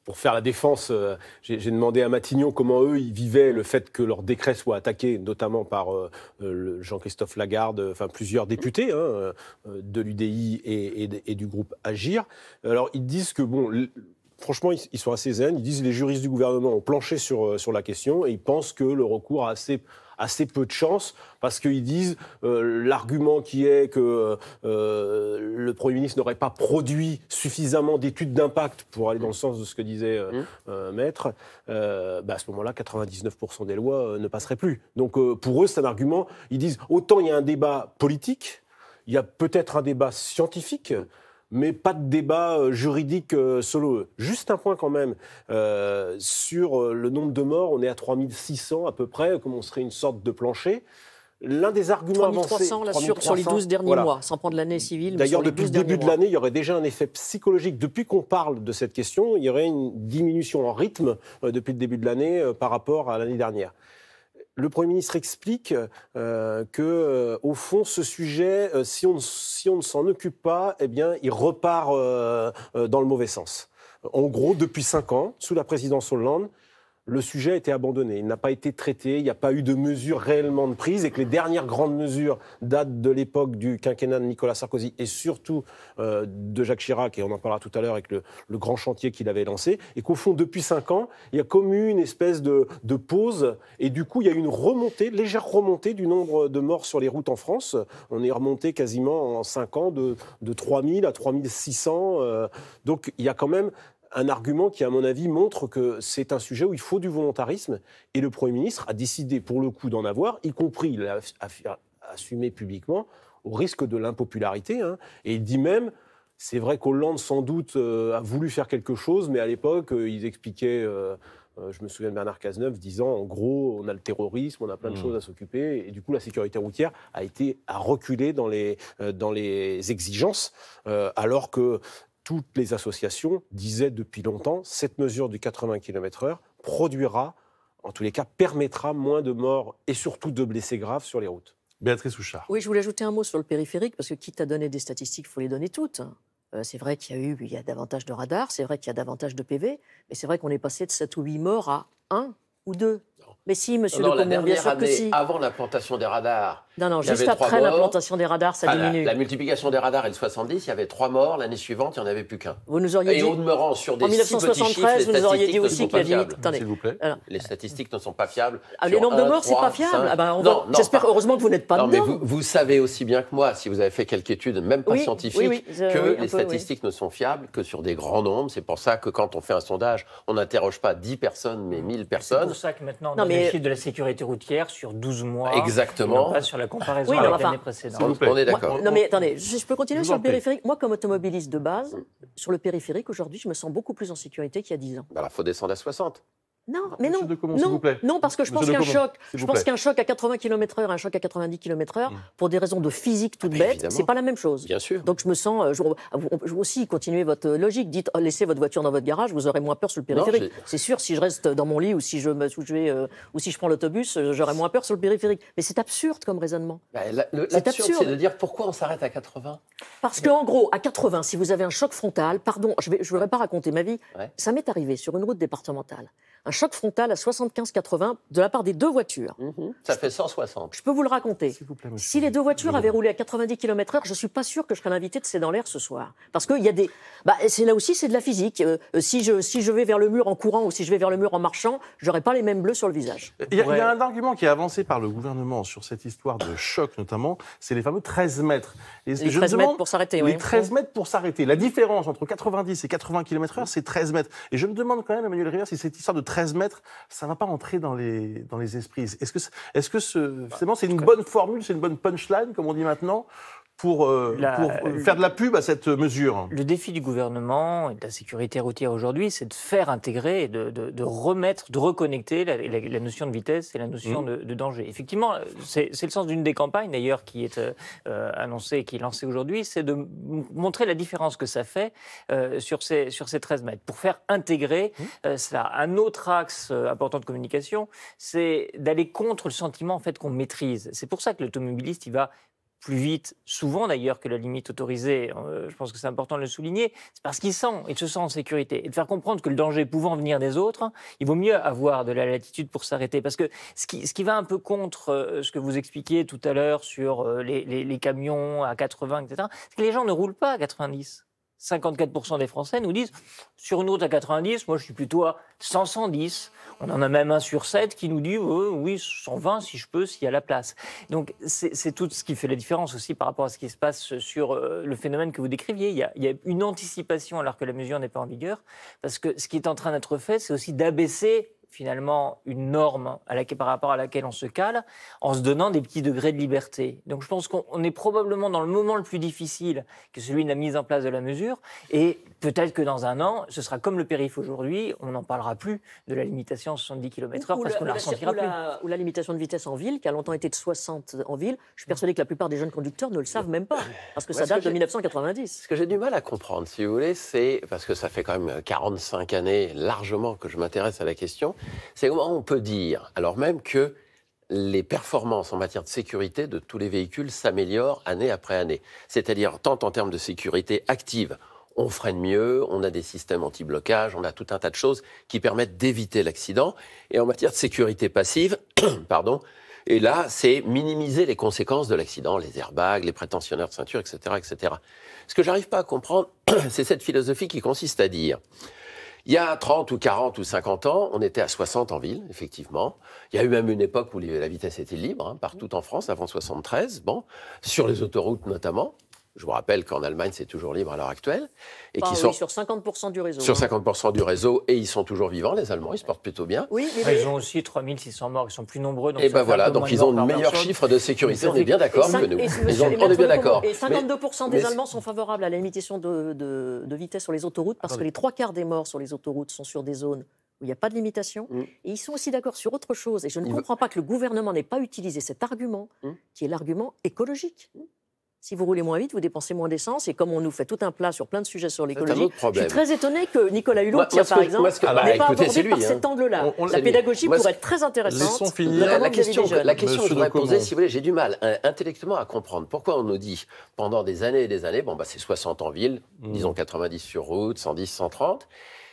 pour faire la défense, euh, j'ai, j'ai demandé à Matignon comment eux, ils vivaient le fait que leur décret soit attaqué, notamment par euh, le Jean-Christophe Lagarde, enfin plusieurs députés hein, euh, de l'U D I et, et, et du groupe Agir. Alors ils disent que, bon, l- franchement, ils, ils sont assez zen, ils disent que les juristes du gouvernement ont planché sur, sur la question et ils pensent que le recours a assez... assez peu de chance, parce qu'ils disent euh, l'argument qui est que euh, le Premier ministre n'aurait pas produit suffisamment d'études d'impact pour aller dans le sens de ce que disait euh, mmh. euh, Maître, euh, bah à ce moment-là, quatre-vingt-dix-neuf pour cent des lois euh, ne passeraient plus. Donc euh, pour eux, c'est un argument, ils disent autant il y a un débat politique, il y a peut-être un débat scientifique, mais pas de débat juridique euh, solo. Juste un point quand même, euh, sur le nombre de morts, on est à trois mille six cents à peu près, comme on serait une sorte de plancher. l'un des arguments avancés... trois mille trois cents sur les douze derniers voilà. mois, sans prendre l'année civile. D'ailleurs, depuis le début de l'année, il y aurait déjà un effet psychologique. Depuis qu'on parle de cette question, il y aurait une diminution en rythme euh, depuis le début de l'année euh, par rapport à l'année dernière. Le Premier ministre explique euh, que, euh, au fond, ce sujet, euh, si on, si on ne s'en occupe pas, eh bien, il repart euh, euh, dans le mauvais sens. En gros, depuis cinq ans, sous la présidence Hollande, le sujet a été abandonné, il n'a pas été traité, il n'y a pas eu de mesures réellement de prise et que les dernières grandes mesures datent de l'époque du quinquennat de Nicolas Sarkozy et surtout euh, de Jacques Chirac, et on en parlera tout à l'heure avec le, le grand chantier qu'il avait lancé, et qu'au fond, depuis cinq ans, il y a comme eu une espèce de, de pause et du coup, il y a eu une remontée, légère remontée du nombre de morts sur les routes en France. On est remonté quasiment en cinq ans de, de trois mille à trois mille six cents, euh, donc il y a quand même... un argument qui, à mon avis, montre que c'est un sujet où il faut du volontarisme. Et le Premier ministre a décidé, pour le coup, d'en avoir, y compris, il l'a assumé publiquement, au risque de l'impopularité. Hein. Et il dit même, c'est vrai qu'Hollande, sans doute, euh, a voulu faire quelque chose, mais à l'époque, euh, ils expliquaient... Euh, je me souviens de Bernard Cazeneuve disant, en gros, on a le terrorisme, on a plein de mmh. choses à s'occuper. Et du coup, la sécurité routière a, été, a reculé dans les, euh, dans les exigences, euh, alors que... toutes les associations disaient depuis longtemps cette mesure du quatre-vingts kilomètres heure produira, en tous les cas, permettra moins de morts et surtout de blessés graves sur les routes. Béatrice Houchard. Oui, je voulais ajouter un mot sur le périphérique, parce que quitte à donner des statistiques, il faut les donner toutes. Euh, c'est vrai qu'il y a eu il y a davantage de radars, c'est vrai qu'il y a davantage de P V, mais c'est vrai qu'on est passé de sept ou huit morts à un ou deux. Non. Mais si, monsieur non, de Caumont, bien sûr que si. Avant l'implantation des radars, non, non, juste après l'implantation des radars, ça diminue. La, la multiplication des radars est de soixante-dix, il y avait trois morts, l'année suivante, il n'y en avait plus qu'un. Vous nous auriez et dit... on demeurant sur des mille neuf cent soixante-treize, vous nous auriez dit aussi que la limite... S'il vous plaît. Alors, les statistiques ne sont pas fiables. Ah, les nombres de morts, c'est pas fiable. Ah ben, on va... J'espère, heureusement que vous n'êtes pas dedans. Non, mais vous, vous savez aussi bien que moi, si vous avez fait quelque étude, même pas oui, scientifique, oui, oui, euh, que oui, les peu, statistiques oui. ne sont fiables que sur des grands nombres. C'est pour ça que quand on fait un sondage, on n'interroge pas dix personnes, mais mille personnes. C'est pour ça que maintenant, on a les chiffres de la sécurité routière sur douze mois. Exactement. La comparaison oui, avec enfin, l'année précédente. On est d'accord. Non mais attendez, je, je peux continuer sur le périphérique. Moi, comme automobiliste de base, sur le périphérique, aujourd'hui, je me sens beaucoup plus en sécurité qu'il y a dix ans. Il ben faut descendre à soixante. Non, mais non, Monsieur de Caumont, s'il vous plaît. Non, parce que je Monsieur pense qu'un choc, je pense qu'un choc à quatre-vingts kilomètres heure, un choc à quatre-vingt-dix kilomètres heure, mmh. pour des raisons de physique toute ah, bête, c'est pas la même chose. Bien sûr. Donc je me sens, je, je, aussi continuez votre logique, dites laissez votre voiture dans votre garage, vous aurez moins peur sur le périphérique. C'est sûr, si je reste dans mon lit ou si je, je vais, euh, ou si je prends l'autobus, j'aurai moins peur sur le périphérique. Mais c'est absurde comme raisonnement. Bah, l'absurde, c'est de dire pourquoi on s'arrête à quatre-vingts. Parce que en gros, à quatre-vingts, si vous avez un choc frontal, pardon, je ne voudrais pas raconter ma vie, ouais. ça m'est arrivé sur une route départementale. Un choc frontal à soixante-quinze quatre-vingts de la part des deux voitures. Mmh, ça fait cent soixante. Je peux vous le raconter. S'il vous plaît, monsieur. Si les deux voitures avaient roulé à quatre-vingt-dix kilomètres heure, je ne suis pas sûr que je serais l'invité de C dans l'air ce soir. Parce que y a des... bah, là aussi, c'est de la physique. Euh, si, je, si je vais vers le mur en courant ou si je vais vers le mur en marchant, je n'aurai pas les mêmes bleus sur le visage. Il y a, ouais. y a un argument qui est avancé par le gouvernement sur cette histoire de choc, notamment, c'est les fameux treize mètres. Et les je treize demande, mètres pour s'arrêter. Les oui. treize mètres pour s'arrêter. La différence entre quatre-vingt-dix et quatre-vingts kilomètres heure, c'est treize mètres. Et je me demande quand même, Emmanuel Rivière, si cette histoire de treize mètres, ça ne va pas entrer dans les, dans les esprits. Est-ce que, est-ce que ce, finalement, c'est une bonne formule, c'est une bonne punchline, comme on dit maintenant, pour, euh, la, pour euh, faire de la pub à cette mesure? Le défi du gouvernement et de la sécurité routière aujourd'hui, c'est de faire intégrer, et de, de, de remettre, de reconnecter la, la, la notion de vitesse et la notion mmh. de, de danger. Effectivement, c'est le sens d'une des campagnes, d'ailleurs, qui est euh, annoncée et qui est lancée aujourd'hui, c'est de montrer la différence que ça fait euh, sur, ces, sur ces treize mètres, pour faire intégrer mmh. euh, cela. Un autre axe euh, important de communication, c'est d'aller contre le sentiment en fait, qu'on maîtrise. C'est pour ça que l'automobiliste, il va... plus vite, souvent d'ailleurs, que la limite autorisée, euh, je pense que c'est important de le souligner, c'est parce qu'il sent, il se sent en sécurité. Et de faire comprendre que le danger pouvant venir des autres, il vaut mieux avoir de la latitude pour s'arrêter. Parce que ce qui, ce qui va un peu contre euh, ce que vous expliquiez tout à l'heure sur euh, les, les, les camions à quatre-vingts, et cetera, c'est que les gens ne roulent pas à quatre-vingt-dix. cinquante-quatre pour cent des Français nous disent, sur une route à quatre-vingt-dix, moi je suis plutôt à cent, cent dix. On en a même un sur sept qui nous dit, euh, oui, cent vingt si je peux, s'il y a la place. Donc c'est tout ce qui fait la différence aussi par rapport à ce qui se passe sur euh, le phénomène que vous décriviez. Il y a, il y a une anticipation alors que la mesure n'est pas en vigueur, parce que ce qui est en train d'être fait, c'est aussi d'abaisser finalement une norme à laquelle, par rapport à laquelle on se cale, en se donnant des petits degrés de liberté. Donc je pense qu'on est probablement dans le moment le plus difficile que celui de la mise en place de la mesure, et peut-être que dans un an, ce sera comme le périph' aujourd'hui, on n'en parlera plus de la limitation à soixante-dix kilomètres heure parce qu'on la ressentira plus. Ou la limitation de vitesse en ville, qui a longtemps été de soixante en ville, je suis persuadé que la plupart des jeunes conducteurs ne le savent même pas, parce que ça date de mille neuf cent quatre-vingt-dix. Ce que j'ai du mal à comprendre, si vous voulez, c'est, parce que ça fait quand même quarante-cinq années largement que je m'intéresse à la question, c'est comment on peut dire, alors même que les performances en matière de sécurité de tous les véhicules s'améliorent année après année. C'est-à-dire, tant en termes de sécurité active, on freine mieux, on a des systèmes anti-blocage, on a tout un tas de choses qui permettent d'éviter l'accident. Et en matière de sécurité passive, pardon, et là, c'est minimiser les conséquences de l'accident, les airbags, les prétentionnaires de ceinture, et cetera, et cetera. Ce que j'arrive pas à comprendre, c'est cette philosophie qui consiste à dire, il y a trente ou quarante ou cinquante ans, on était à soixante en ville, effectivement. Il y a eu même une époque où la vitesse était libre, hein, partout en France, avant soixante-treize, bon, sur les autoroutes notamment. Je vous rappelle qu'en Allemagne, c'est toujours libre à l'heure actuelle. Et ah, qui oui, sont sur cinquante pour cent du réseau. Sur cinquante pour cent du réseau, et ils sont toujours vivants, les Allemands, ils se portent plutôt bien. Oui, mais ils oui. ont aussi trois mille six cents morts, ils sont plus nombreux. Donc et bien bah voilà, donc ils ont de meilleurs chiffres de sécurité, on est bien d'accord que nous. Ils ont, on est bien d'accord. Et cinquante-deux pour cent des mais, Allemands sont favorables à la limitation de, de, de vitesse sur les autoroutes, parce attendez. que les trois quarts des morts sur les autoroutes sont sur des zones où il n'y a pas de limitation. Mm. Et ils sont aussi d'accord sur autre chose. Et je ne il comprends veut... pas que le gouvernement n'ait pas utilisé cet argument, mm. qui est l'argument écologique. Si vous roulez moins vite, vous dépensez moins d'essence. Et comme on nous fait tout un plat sur plein de sujets sur l'écologie, je suis très étonné que Nicolas Hulot, moi, tiens, moi, par que, exemple, n'ait ah bah, pas écoutez, abordé lui, par hein. cet angle-là. On, on, la pédagogie moi, pourrait être très intéressante. La, la question que, la question que je voudrais poser, si vous voulez, j'ai du mal hein, intellectuellement à comprendre. Pourquoi on nous dit, pendant des années et des années, bon, bah, c'est soixante en ville, mmh. disons quatre-vingt-dix sur route, cent dix, cent trente,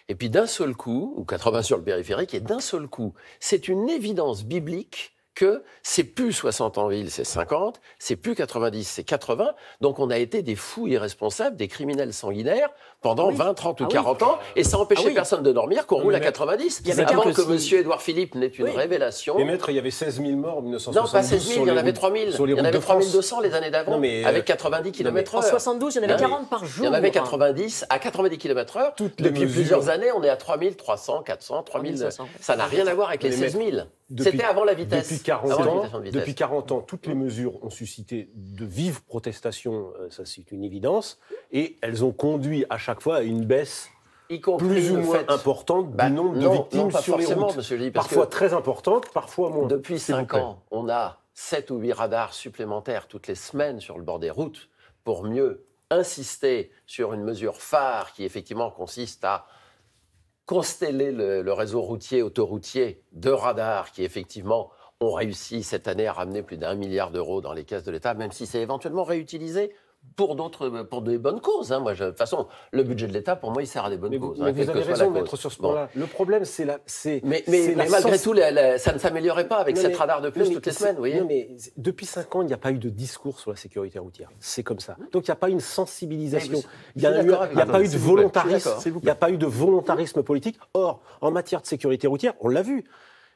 et puis d'un seul coup, ou quatre-vingts sur le périphérique, et d'un seul coup, c'est une évidence biblique que c'est plus soixante en ville, c'est cinquante, c'est plus quatre-vingt-dix, c'est quatre-vingts. Donc on a été des fous irresponsables, des criminels sanguinaires pendant oui. vingt, trente ou quarante ah oui. ans, et ça empêchait ah oui. personne de dormir qu'on roule à quatre-vingt-dix. Avant que, que si... M. Édouard Philippe n'ait une oui. révélation. Mais maître, il y avait seize mille morts en mille neuf cent soixante-douze. Non, pas seize mille, il y en avait trois mille. Il y en avait trois mille deux cents les années d'avant, euh... avec quatre-vingt-dix kilomètres heure. En soixante-douze, il y en avait quarante par jour. Il y en avait quatre-vingt-dix à quatre-vingt-dix kilomètres heure. Depuis plusieurs années, on est à trois mille trois cents, quatre cents, trois mille cinq cents. Ça n'a rien à voir avec les seize mille. C'était avant la vitesse. Depuis quarante ans, toutes les mesures ont suscité de vives protestations, ça c'est une évidence, et elles ont conduit à chaque fois à une baisse plus ou moins importante bah, du nombre non, de victimes non, pas sur les routes. Monsieur Gilles, parfois très importante, parfois moins. Depuis cinq ans, on a sept ou huit radars supplémentaires toutes les semaines sur le bord des routes pour mieux insister sur une mesure phare qui effectivement consiste à consteller le, le réseau routier, autoroutier de radars qui effectivement ont réussi cette année à ramener plus d'un milliard d'euros dans les caisses de l'État, même si c'est éventuellement réutilisé pour d'autres, pour des bonnes causes. Hein. Moi, je, de toute façon, le budget de l'État, pour moi, il sert à des bonnes mais causes. Vous, hein, mais vous avez raison de mettre sur ce point-là. Bon. Le problème, c'est la... C'est, mais mais, c'est mais la malgré sens... tout, la, la, ça ne s'améliorait pas avec non, cette mais, radar de plus non, toutes les semaines. Voyez. Non, mais depuis cinq ans, il n'y a pas eu de discours sur la sécurité routière. C'est comme ça. Donc, il n'y a pas eu une sensibilisation. Il n'y a, eu, a, a pas eu de volontarisme. Il n'y a pas eu de volontarisme politique. Or, en matière de sécurité routière, on l'a vu.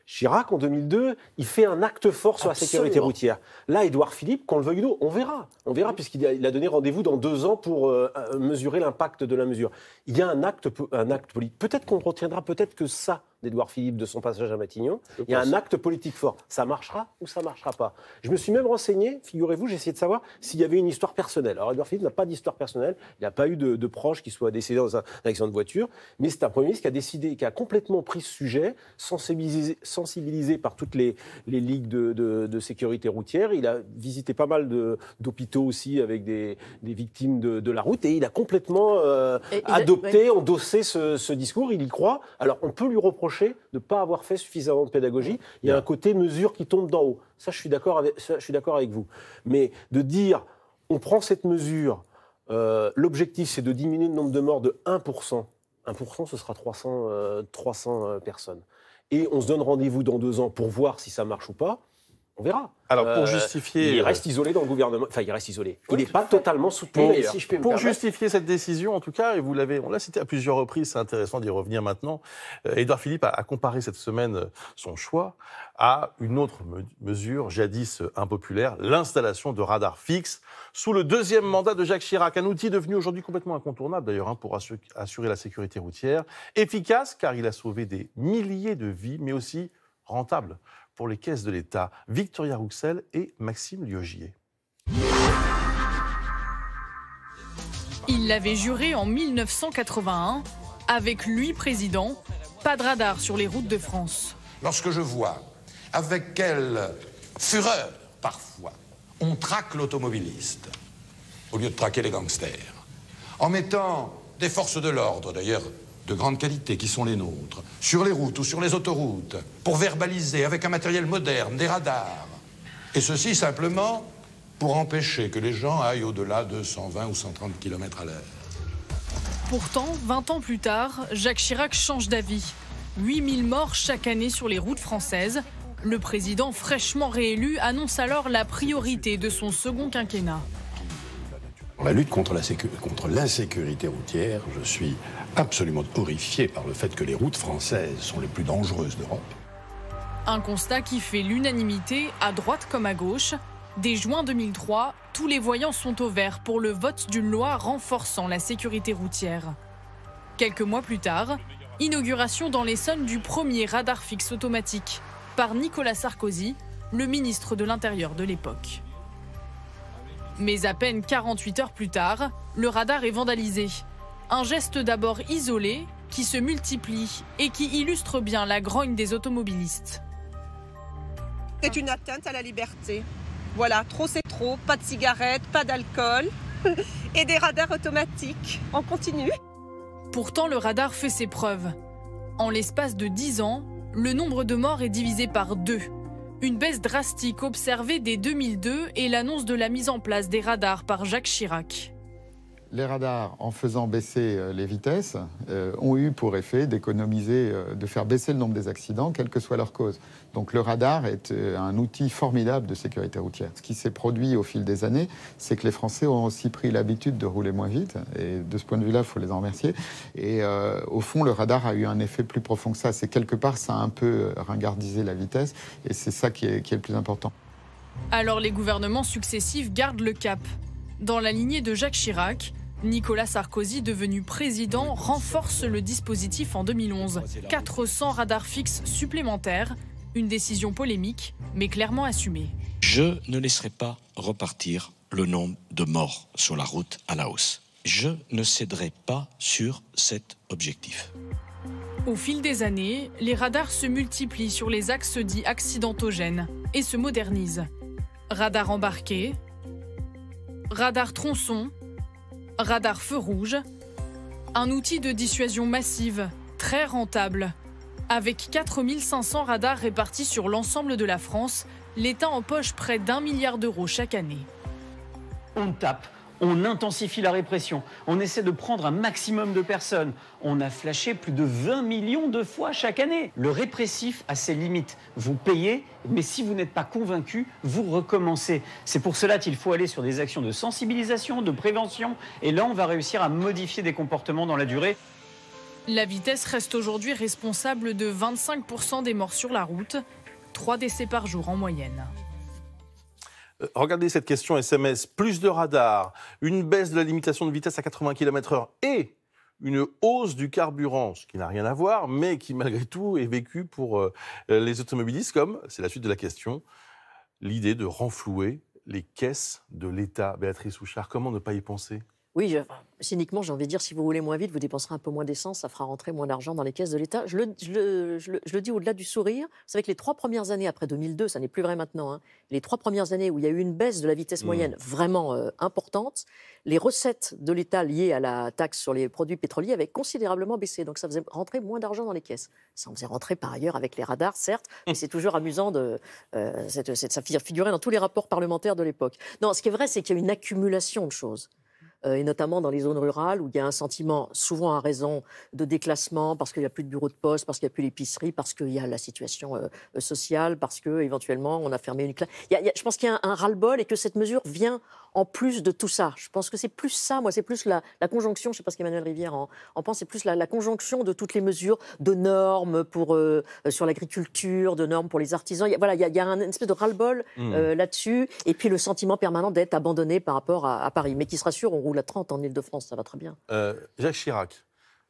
Chirac, en deux mille deux, il fait un acte fort sur Absolument. la sécurité routière. Là, Édouard Philippe, qu'on le veuille ou non, on verra. On verra, puisqu'il a donné rendez-vous dans deux ans pour euh, mesurer l'impact de la mesure. Il y a un acte, un acte politique. Peut-être qu'on retiendra peut-être que ça d'Édouard Philippe, de son passage à Matignon. Je il y a pense. un acte politique fort. Ça marchera ou ça ne marchera pas. Je me suis même renseigné, figurez-vous, j'ai essayé de savoir s'il y avait une histoire personnelle. Alors, Édouard Philippe n'a pas d'histoire personnelle. Il n'a pas eu de, de proche qui soit décédé dans un accident de voiture. Mais c'est un Premier ministre qui a décidé, qui a complètement pris ce sujet, sensibilisé, sensibilisé par toutes les, les ligues de, de, de sécurité routière. Il a visité pas mal de, d'hôpitaux aussi avec des, des victimes de, de la route. Et il a complètement euh, il adopté, a, ouais. endossé ce, ce discours. Il y croit. Alors, on peut lui reprocher de ne pas avoir fait suffisamment de pédagogie. Il y a un côté mesure qui tombe d'en haut. Ça, je suis d'accord avec, ça, je suis d'accord avec vous. Mais de dire, on prend cette mesure, euh, l'objectif, c'est de diminuer le nombre de morts de un pour cent. un pour cent, ce sera trois cents personnes. Et on se donne rendez-vous dans deux ans pour voir si ça marche ou pas. On verra. Alors, pour justifier... Euh, il reste isolé dans le gouvernement. Enfin, il reste isolé. Il n'est pas totalement soutenu. Pour, si je peux me pour justifier cette décision, en tout cas, et vous l'avez, on l'a cité à plusieurs reprises, c'est intéressant d'y revenir maintenant, euh, Édouard Philippe a, a comparé cette semaine son choix à une autre me mesure, jadis impopulaire, l'installation de radars fixes sous le deuxième mandat de Jacques Chirac, un outil devenu aujourd'hui complètement incontournable, d'ailleurs, hein, pour assur assurer la sécurité routière, efficace, car il a sauvé des milliers de vies, mais aussi rentable pour les caisses de l'État. Victoria Rouxel et Maxime Liogier. Il l'avait juré en mille neuf cent quatre-vingt-un, avec lui président, pas de radar sur les routes de France. Lorsque je vois avec quelle fureur, parfois, on traque l'automobiliste, au lieu de traquer les gangsters, en mettant des forces de l'ordre, d'ailleurs, de grande qualité, qui sont les nôtres, sur les routes ou sur les autoroutes, pour verbaliser avec un matériel moderne, des radars. Et ceci simplement pour empêcher que les gens aillent au-delà de cent vingt ou cent trente kilomètres à l'heure. Pourtant, vingt ans plus tard, Jacques Chirac change d'avis. huit mille morts chaque année sur les routes françaises. Le président fraîchement réélu annonce alors la priorité de son second quinquennat. La lutte contre l'insécurité routière, je suis absolument horrifié par le fait que les routes françaises sont les plus dangereuses d'Europe. Un constat qui fait l'unanimité, à droite comme à gauche. Dès juin deux mille trois, tous les voyants sont au vert pour le vote d'une loi renforçant la sécurité routière. Quelques mois plus tard, inauguration dans l'Essonne du premier radar fixe automatique par Nicolas Sarkozy, le ministre de l'Intérieur de l'époque. Mais à peine quarante-huit heures plus tard, le radar est vandalisé. Un geste d'abord isolé, qui se multiplie et qui illustre bien la grogne des automobilistes. C'est une atteinte à la liberté. Voilà, trop c'est trop, pas de cigarettes, pas d'alcool et des radars automatiques. On continue. Pourtant, le radar fait ses preuves. En l'espace de dix ans, le nombre de morts est divisé par deux. Une baisse drastique observée dès deux mille deux et l'annonce de la mise en place des radars par Jacques Chirac. Les radars, en faisant baisser les vitesses, euh, ont eu pour effet d'économiser, euh, de faire baisser le nombre des accidents, quelle que soit leur cause. Donc le radar est euh, un outil formidable de sécurité routière. Ce qui s'est produit au fil des années, c'est que les Français ont aussi pris l'habitude de rouler moins vite. Et de ce point de vue-là, il faut les en remercier. Et euh, au fond, le radar a eu un effet plus profond que ça. C'est quelque part, ça a un peu ringardisé la vitesse. Et c'est ça qui est, qui est le plus important. Alors les gouvernements successifs gardent le cap. Dans la lignée de Jacques Chirac, Nicolas Sarkozy, devenu président, renforce le dispositif en deux mille onze. quatre cents radars fixes supplémentaires, une décision polémique, mais clairement assumée. Je ne laisserai pas repartir le nombre de morts sur la route à la hausse. Je ne céderai pas sur cet objectif. Au fil des années, les radars se multiplient sur les axes dits accidentogènes et se modernisent. Radars embarqués, radar tronçon, radar feu rouge, un outil de dissuasion massive, très rentable. Avec quatre mille cinq cents radars répartis sur l'ensemble de la France, l'État empoche près d'un milliard d'euros chaque année. On tape, on intensifie la répression, on essaie de prendre un maximum de personnes. On a flashé plus de vingt millions de fois chaque année. Le répressif a ses limites. Vous payez, mais si vous n'êtes pas convaincu, vous recommencez. C'est pour cela qu'il faut aller sur des actions de sensibilisation, de prévention. Et là, on va réussir à modifier des comportements dans la durée. La vitesse reste aujourd'hui responsable de vingt-cinq pour cent des morts sur la route. trois décès par jour en moyenne. Regardez cette question S M S. Plus de radars, une baisse de la limitation de vitesse à quatre-vingts kilomètres heure et une hausse du carburant, ce qui n'a rien à voir, mais qui malgré tout est vécu pour euh, les automobilistes comme, c'est la suite de la question, l'idée de renflouer les caisses de l'État. Béatrice Houchard, comment ne pas y penser ? Oui, je, cyniquement, j'ai envie de dire, si vous roulez moins vite, vous dépenserez un peu moins d'essence, ça fera rentrer moins d'argent dans les caisses de l'État. Je le, je, le, je, le, je le dis au-delà du sourire, c'est vrai que les trois premières années, après deux mille deux, ça n'est plus vrai maintenant, hein, les trois premières années où il y a eu une baisse de la vitesse moyenne mmh. vraiment euh, importante, les recettes de l'État liées à la taxe sur les produits pétroliers avaient considérablement baissé, donc ça faisait rentrer moins d'argent dans les caisses. Ça en faisait rentrer par ailleurs avec les radars, certes, mais c'est toujours amusant de euh, cette, cette, ça figurait dans tous les rapports parlementaires de l'époque. Non, ce qui est vrai, c'est qu'il y a une accumulation de choses. et notamment dans les zones rurales où il y a un sentiment, souvent à raison, de déclassement parce qu'il n'y a plus de bureau de poste, parce qu'il n'y a plus l'épicerie, parce qu'il y a la situation euh, sociale, parce qu'éventuellement on a fermé une classe. Il y a, il y a, je pense qu'il y a un, un ras-le-bol et que cette mesure vient en plus de tout ça. Je pense que c'est plus ça, moi, c'est plus la, la conjonction, je ne sais pas ce qu'Emmanuel Rivière en, en pense, c'est plus la, la conjonction de toutes les mesures, de normes pour, euh, sur l'agriculture, de normes pour les artisans. Il y a, voilà, il y a, il y a une espèce de ras-le-bol euh, mmh. là-dessus et puis le sentiment permanent d'être abandonné par rapport à, à Paris. Mais qui se rassure, on roule à trente en Ile-de-France, ça va très bien. Euh, Jacques Chirac,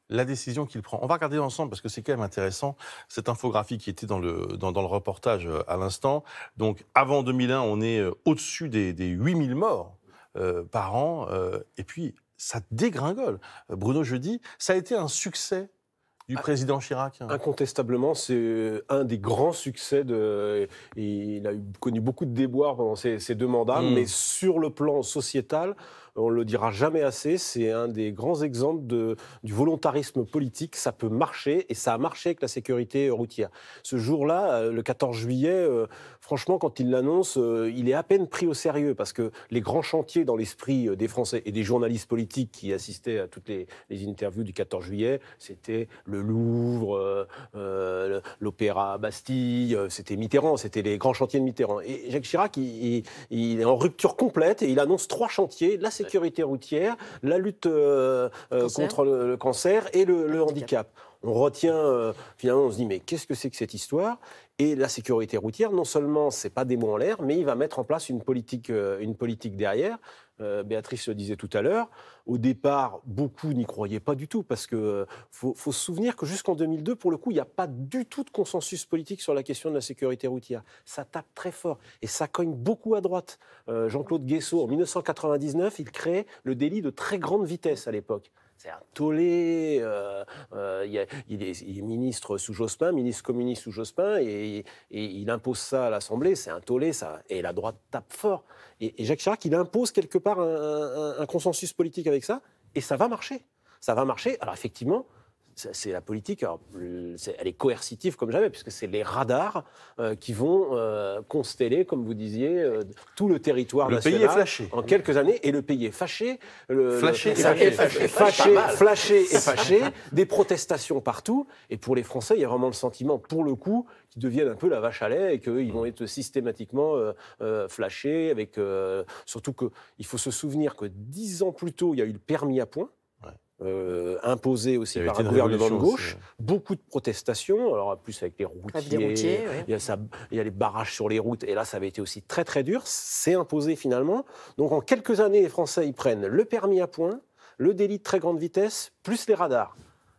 la décision qu'il prend. On va regarder ensemble, parce que c'est quand même intéressant, cette infographie qui était dans le, dans, dans le reportage à l'instant. Donc, avant deux mille un, on est au-dessus des, des huit mille morts euh, par an. Euh, et puis, ça dégringole. Bruno Jeudy, ça a été un succès du président Chirac. Incontestablement, c'est un des grands succès. De... Il a connu beaucoup de déboires pendant ses, ses deux mandats, mmh. mais sur le plan sociétal, on ne le dira jamais assez, c'est un des grands exemples de, du volontarisme politique. Ça peut marcher, et ça a marché avec la sécurité routière. Ce jour-là, le quatorze juillet, euh, franchement, quand il l'annonce, euh, il est à peine pris au sérieux, parce que les grands chantiers dans l'esprit des Français et des journalistes politiques qui assistaient à toutes les, les interviews du quatorze juillet, c'était le Louvre, euh, euh, l'Opéra Bastille, c'était Mitterrand, c'était les grands chantiers de Mitterrand. Et Jacques Chirac, il, il, il est en rupture complète, et il annonce trois chantiers, la sécurité sécurité routière, la lutte euh, euh, contre le, le cancer et le, le, le handicap. handicap. On retient, euh, finalement, on se dit, mais qu'est-ce que c'est que cette histoire ? Et la sécurité routière, non seulement c'est pas des mots en l'air, mais il va mettre en place une politique, euh, une politique derrière. Euh, Béatrice le disait tout à l'heure, au départ, beaucoup n'y croyaient pas du tout, parce qu'il euh, faut, faut se souvenir que jusqu'en deux mille deux, pour le coup, il n'y a pas du tout de consensus politique sur la question de la sécurité routière. Ça tape très fort, et ça cogne beaucoup à droite. Euh, Jean-Claude Guessot, en mille neuf cent quatre-vingt-dix-neuf, il crée le délit de très grande vitesse à l'époque. C'est un tollé, euh, euh, il, est, il, est, il est ministre sous Jospin, ministre communiste sous Jospin, et, et il impose ça à l'Assemblée, c'est un tollé, ça, et la droite tape fort. Et, et Jacques Chirac, il impose quelque part un, un, un consensus politique avec ça, et ça va marcher. Ça va marcher, alors effectivement... C'est la politique, alors, elle est coercitive comme jamais, puisque c'est les radars euh, qui vont euh, consteller, comme vous disiez, euh, tout le territoire national. Le pays est flashé. En quelques années, et le pays est fâché. Le, flashé, le, et flashé, flashé, flashé, flashé et fâché. Des protestations partout. Et pour les Français, il y a vraiment le sentiment, pour le coup, qu'ils deviennent un peu la vache à lait et qu'ils vont être systématiquement euh, euh, flashés. Avec, euh, surtout qu'il faut se souvenir que dix ans plus tôt, il y a eu le permis à points. Euh, imposé aussi par un gouvernement de gauche, beaucoup de protestations, alors en plus avec les routiers, routiers ouais. il, y a ça, il y a les barrages sur les routes, et là ça avait été aussi très très dur, c'est imposé finalement. Donc en quelques années, les Français, ils prennent le permis à points, le délit de très grande vitesse, plus les radars.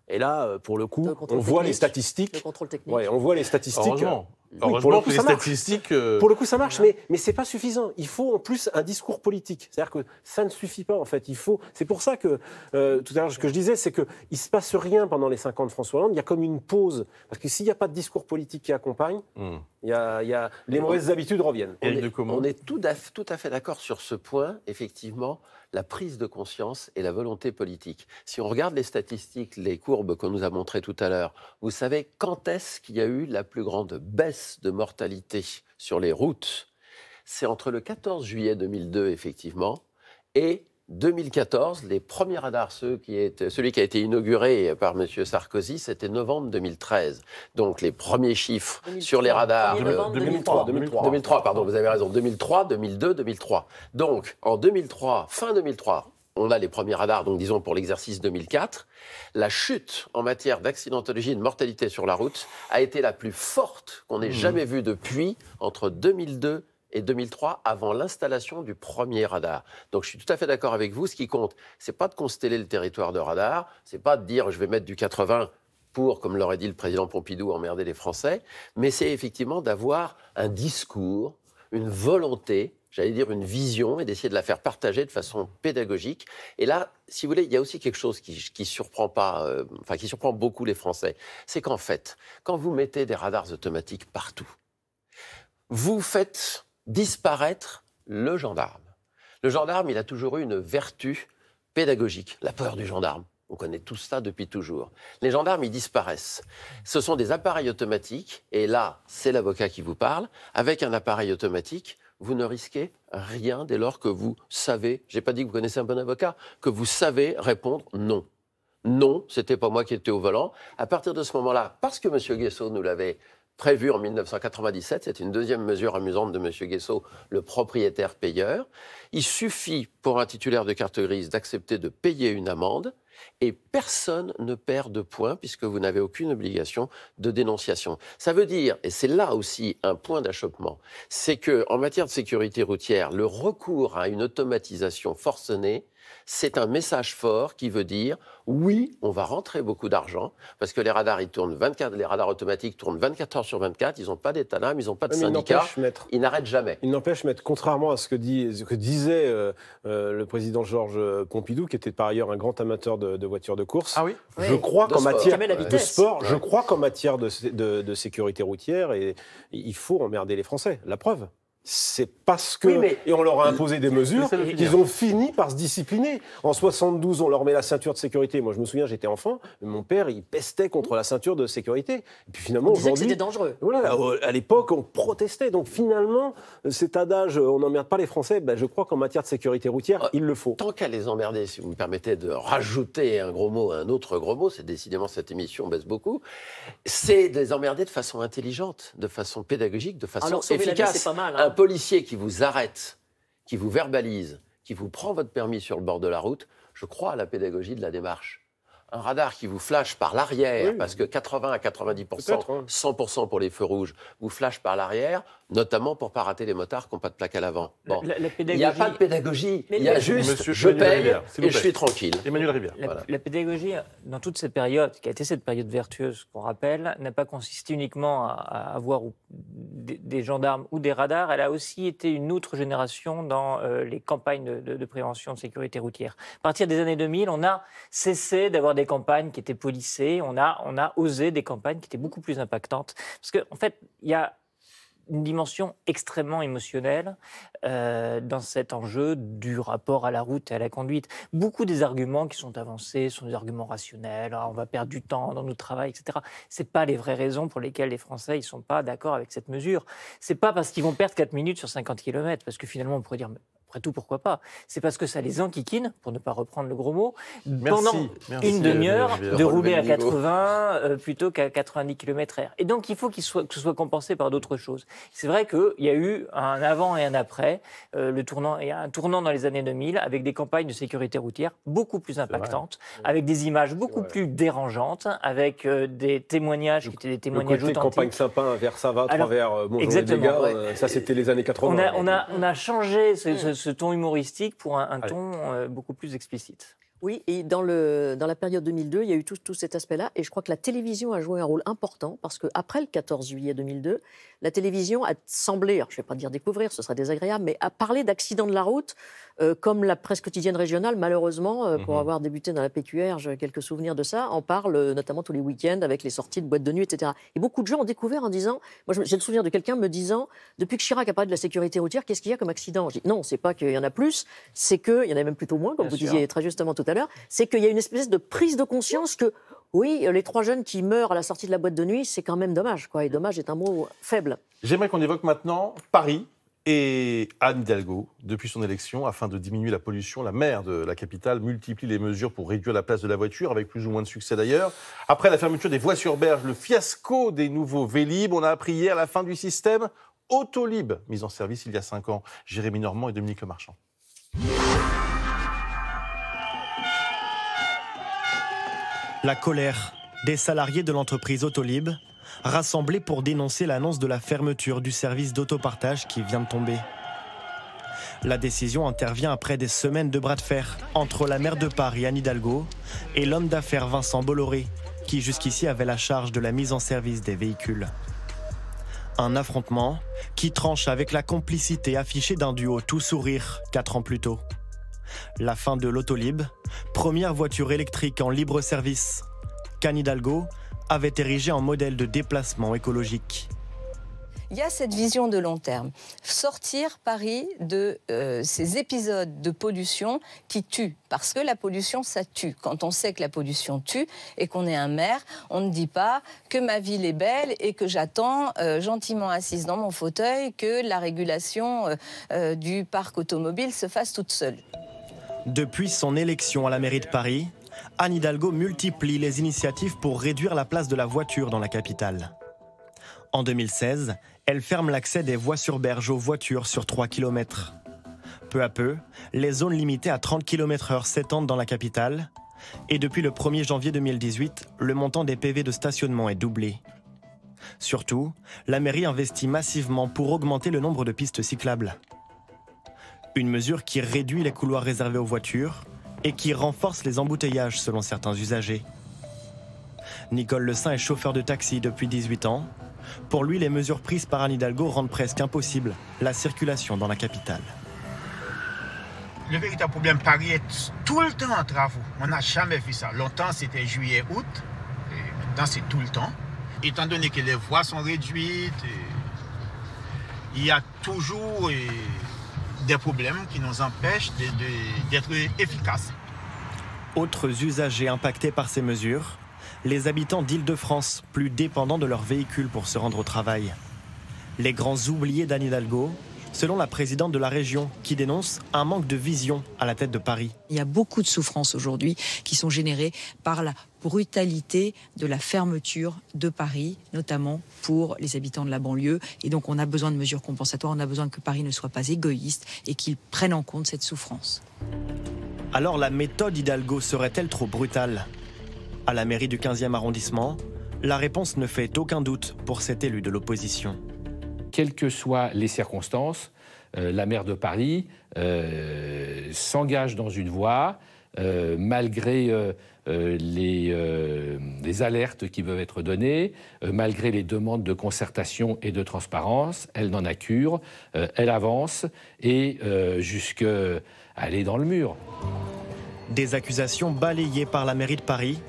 Et là, pour le coup, le on voit les statistiques. Le contrôle technique. Ouais, on voit les statistiques. Heureusement, oui, Heureusement pour le coup, les ça statistiques... Euh... Pour le coup, ça marche, mais, mais ce n'est pas suffisant. Il faut en plus un discours politique. C'est-à-dire que ça ne suffit pas, en fait. Il faut... C'est pour ça que, euh, tout à l'heure, ce que je disais, c'est qu'il ne se passe rien pendant les cinq ans de François Hollande. Il y a comme une pause. Parce que s'il n'y a pas de discours politique qui accompagne, mmh. il y a, il y a... les mauvaises habitudes reviennent. On est, on est tout à, tout à fait d'accord sur ce point, effectivement. La prise de conscience et la volonté politique. Si on regarde les statistiques, les courbes qu'on nous a montrées tout à l'heure, vous savez quand est-ce qu'il y a eu la plus grande baisse de mortalité sur les routes? C'est entre le quatorze juillet deux mille deux, effectivement, et deux mille quatorze, les premiers radars, ceux qui étaient, celui qui a été inauguré par M. Sarkozy, c'était novembre deux mille treize. Donc les premiers chiffres deux mille trois, sur les radars... deux mille trois, deux mille trois, deux mille trois, deux mille trois, pardon, vous avez raison, deux mille trois, deux mille deux, deux mille trois. Donc en deux mille trois, fin deux mille trois, on a les premiers radars, donc disons pour l'exercice deux mille quatre, la chute en matière d'accidentologie et de mortalité sur la route a été la plus forte qu'on ait mmh. jamais vue depuis, entre deux mille deux et deux mille trois, avant l'installation du premier radar. Donc je suis tout à fait d'accord avec vous, ce qui compte, c'est pas de consteller le territoire de radar, c'est pas de dire je vais mettre du quatre-vingts pour, comme l'aurait dit le président Pompidou, emmerder les Français, mais c'est effectivement d'avoir un discours, une volonté, j'allais dire une vision, et d'essayer de la faire partager de façon pédagogique. Et là, si vous voulez, il y a aussi quelque chose qui, qui surprend pas, euh, enfin qui surprend beaucoup les Français, c'est qu'en fait, quand vous mettez des radars automatiques partout, vous faites disparaître le gendarme. Le gendarme, il a toujours eu une vertu pédagogique, la peur du gendarme. On connaît tout ça depuis toujours. Les gendarmes, ils disparaissent. Ce sont des appareils automatiques, et là, c'est l'avocat qui vous parle, avec un appareil automatique, vous ne risquez rien dès lors que vous savez, j'ai pas dit que vous connaissez un bon avocat, que vous savez répondre non. Non, c'était pas moi qui étais au volant. À partir de ce moment-là, parce que M. Guessot nous l'avait prévu en mille neuf cent quatre-vingt-dix-sept, c'est une deuxième mesure amusante de M. Guessot, le propriétaire payeur, il suffit pour un titulaire de carte grise d'accepter de payer une amende et personne ne perd de points puisque vous n'avez aucune obligation de dénonciation. Ça veut dire, et c'est là aussi un point d'achoppement, c'est qu'en matière de sécurité routière, le recours à une automatisation forcenée, c'est un message fort qui veut dire oui, on va rentrer beaucoup d'argent parce que les radars, ils tournent vingt-quatre, les radars automatiques tournent vingt-quatre heures sur vingt-quatre, ils n'ont pas d'état d'âme, ils n'ont pas de syndicat, ils n'arrêtent jamais. Ils n'empêchent, maître, contrairement à ce que, dit, ce que disait euh, euh, le président Georges Pompidou, qui était par ailleurs un grand amateur de, de voitures de course, ah oui je oui. crois qu'en matière de sport, je crois qu'en matière de, de, de sécurité routière, et, il faut emmerder les Français, la preuve. C'est parce que, oui, mais, et on leur a imposé des mesures, qu'ils ont fini par se discipliner. En soixante-douze, on leur met la ceinture de sécurité. Moi, je me souviens, j'étais enfant, mon père, il pestait contre la ceinture de sécurité. Et puis finalement, aujourd'hui... On disait que c'était dangereux. Voilà, à l'époque, on protestait. Donc finalement, cet adage, on n'emmerde pas les Français, ben, je crois qu'en matière de sécurité routière, euh, il le faut. Tant qu'à les emmerder, si vous me permettez de rajouter un gros mot à un autre gros mot, c'est décidément cette émission baisse beaucoup, c'est de les emmerder de façon intelligente, de façon pédagogique, de façon Alors, efficace. Vie, c'est pas mal, hein. Un policier qui vous arrête, qui vous verbalise, qui vous prend votre permis sur le bord de la route, je crois à la pédagogie de la démarche. Un radar qui vous flash par l'arrière, oui, parce que quatre-vingts à quatre-vingt-dix pour cent, hein. cent pour cent pour les feux rouges, vous flash par l'arrière, notamment pour ne pas rater les motards qui n'ont pas de plaque à l'avant. Bon. La, la pédagogie... Il n'y a pas de pédagogie, mais il y a juste Monsieur je Emmanuel paye Rivière, et je suis tranquille. Emmanuel Rivière. La, voilà. la pédagogie, dans toute cette période, qui a été cette période vertueuse qu'on rappelle, n'a pas consisté uniquement à, à avoir des, des gendarmes ou des radars, elle a aussi été une autre génération dans euh, les campagnes de, de, de prévention de sécurité routière. À partir des années deux mille, on a cessé d'avoir des campagnes qui étaient policées, on a, on a osé des campagnes qui étaient beaucoup plus impactantes. Parce qu'en en fait, il y a une dimension extrêmement émotionnelle euh, dans cet enjeu du rapport à la route et à la conduite. Beaucoup des arguments qui sont avancés sont des arguments rationnels, ah, on va perdre du temps dans notre travail, et cetera. Ce n'est pas les vraies raisons pour lesquelles les Français ne sont pas d'accord avec cette mesure. Ce n'est pas parce qu'ils vont perdre quatre minutes sur cinquante kilomètres, parce que finalement on pourrait dire... Après tout, pourquoi pas? C'est parce que ça les enquiquine, pour ne pas reprendre le gros mot, merci, pendant merci, une demi-heure de rouler à quatre-vingts euh, plutôt qu'à quatre-vingt-dix kilomètres heure. Et donc, il faut qu'il soit, que ce soit compensé par d'autres choses. C'est vrai qu'il y a eu un avant et un après, euh, le tournant, et un tournant dans les années deux mille, avec des campagnes de sécurité routière beaucoup plus impactantes, avec des images beaucoup plus dérangeantes, avec euh, des témoignages le, qui étaient des témoignages authentiques. Le côté campagne Sapin, vers ça va, trois vers euh, bonjour les dégâts, ouais. euh, ça c'était les années quatre-vingts. On a, on a, on a changé ce, ce ce ton humoristique pour un, un ton euh, beaucoup plus explicite. Oui, et dans, le, dans la période deux mille deux, il y a eu tout, tout cet aspect-là, et je crois que la télévision a joué un rôle important, parce qu'après le quatorze juillet deux mille deux, la télévision a semblé, alors je ne vais pas dire découvrir, ce serait désagréable, mais a parlé d'accidents de la route, euh, comme la presse quotidienne régionale, malheureusement, euh, pour mmh. avoir débuté dans la P Q R, j'ai quelques souvenirs de ça, en parle euh, notamment tous les week-ends, avec les sorties de boîtes de nuit, et cetera. Et beaucoup de gens ont découvert en disant, moi j'ai le souvenir de quelqu'un me disant, depuis que Chirac a parlé de la sécurité routière, qu'est-ce qu'il y a comme accident? J'ai dit, non, c'est pas qu'il y en a plus, c'est qu'il y en a même plutôt moins, comme Bien vous sûr. disiez très justement tout à l'heure, c'est qu'il y a une espèce de prise de conscience que, oui, les trois jeunes qui meurent à la sortie de la boîte de nuit, c'est quand même dommage, quoi. Et dommage est un mot faible. J'aimerais qu'on évoque maintenant Paris et Anne Hidalgo. Depuis son élection, afin de diminuer la pollution, la maire de la capitale multiplie les mesures pour réduire la place de la voiture, avec plus ou moins de succès d'ailleurs. Après la fermeture des voies sur berge, le fiasco des nouveaux Vélib, on a appris hier la fin du système Autolib, mis en service il y a cinq ans. Jérémy Normand et Dominique Le Marchand. La colère des salariés de l'entreprise Autolib, rassemblés pour dénoncer l'annonce de la fermeture du service d'autopartage qui vient de tomber. La décision intervient après des semaines de bras de fer entre la maire de Paris, Anne Hidalgo, et l'homme d'affaires Vincent Bolloré, qui jusqu'ici avait la charge de la mise en service des véhicules. Un affrontement qui tranche avec la complicité affichée d'un duo tout sourire quatre ans plus tôt. La fin de l'Autolib, première voiture électrique en libre service, qu'Anne Hidalgo avait érigée en modèle de déplacement écologique. il y a cette vision de long terme. Sortir Paris de euh, ces épisodes de pollution qui tuent, parce que la pollution, ça tue. Quand on sait que la pollution tue et qu'on est un maire, on ne dit pas que ma ville est belle et que j'attends euh, gentiment assise dans mon fauteuil que la régulation euh, euh, du parc automobile se fasse toute seule. Depuis son élection à la mairie de Paris, Anne Hidalgo multiplie les initiatives pour réduire la place de la voiture dans la capitale. En deux mille seize, elle ferme l'accès des voies sur berge aux voitures sur trois kilomètres. Peu à peu, les zones limitées à trente kilomètres heure s'étendent dans la capitale. Et depuis le premier janvier deux mille dix-huit, le montant des P V de stationnement est doublé. Surtout, la mairie investit massivement pour augmenter le nombre de pistes cyclables. Une mesure qui réduit les couloirs réservés aux voitures et qui renforce les embouteillages selon certains usagers. Nicole Le Saint est chauffeur de taxi depuis dix-huit ans. Pour lui, les mesures prises par Anne Hidalgo rendent presque impossible la circulation dans la capitale. Le véritable problème, Paris est tout le temps en travaux. On n'a jamais vu ça. Longtemps, c'était juillet, août. Et maintenant, c'est tout le temps. Étant donné que les voies sont réduites, il y a toujours des problèmes qui nous empêchent d'être efficaces. Autres usagers impactés par ces mesures, les habitants d'Île-de-France, plus dépendants de leur véhicule pour se rendre au travail. Les grands oubliés d'Anne Hidalgo, selon la présidente de la région, qui dénonce un manque de vision à la tête de Paris. Il y a beaucoup de souffrances aujourd'hui qui sont générées par la brutalité de la fermeture de Paris, notamment pour les habitants de la banlieue. Et donc on a besoin de mesures compensatoires, on a besoin que Paris ne soit pas égoïste et qu'il prenne en compte cette souffrance. Alors la méthode Hidalgo serait-elle trop brutale ? À la mairie du quinzième arrondissement, la réponse ne fait aucun doute pour cet élu de l'opposition. Quelles que soient les circonstances, euh, la maire de Paris euh, s'engage dans une voie, euh, malgré euh, euh, les, euh, les alertes qui peuvent être données, euh, malgré les demandes de concertation et de transparence, elle n'en a cure, euh, elle avance, et euh, jusqu'à aller dans le mur. Des accusations balayées par la mairie de Paris,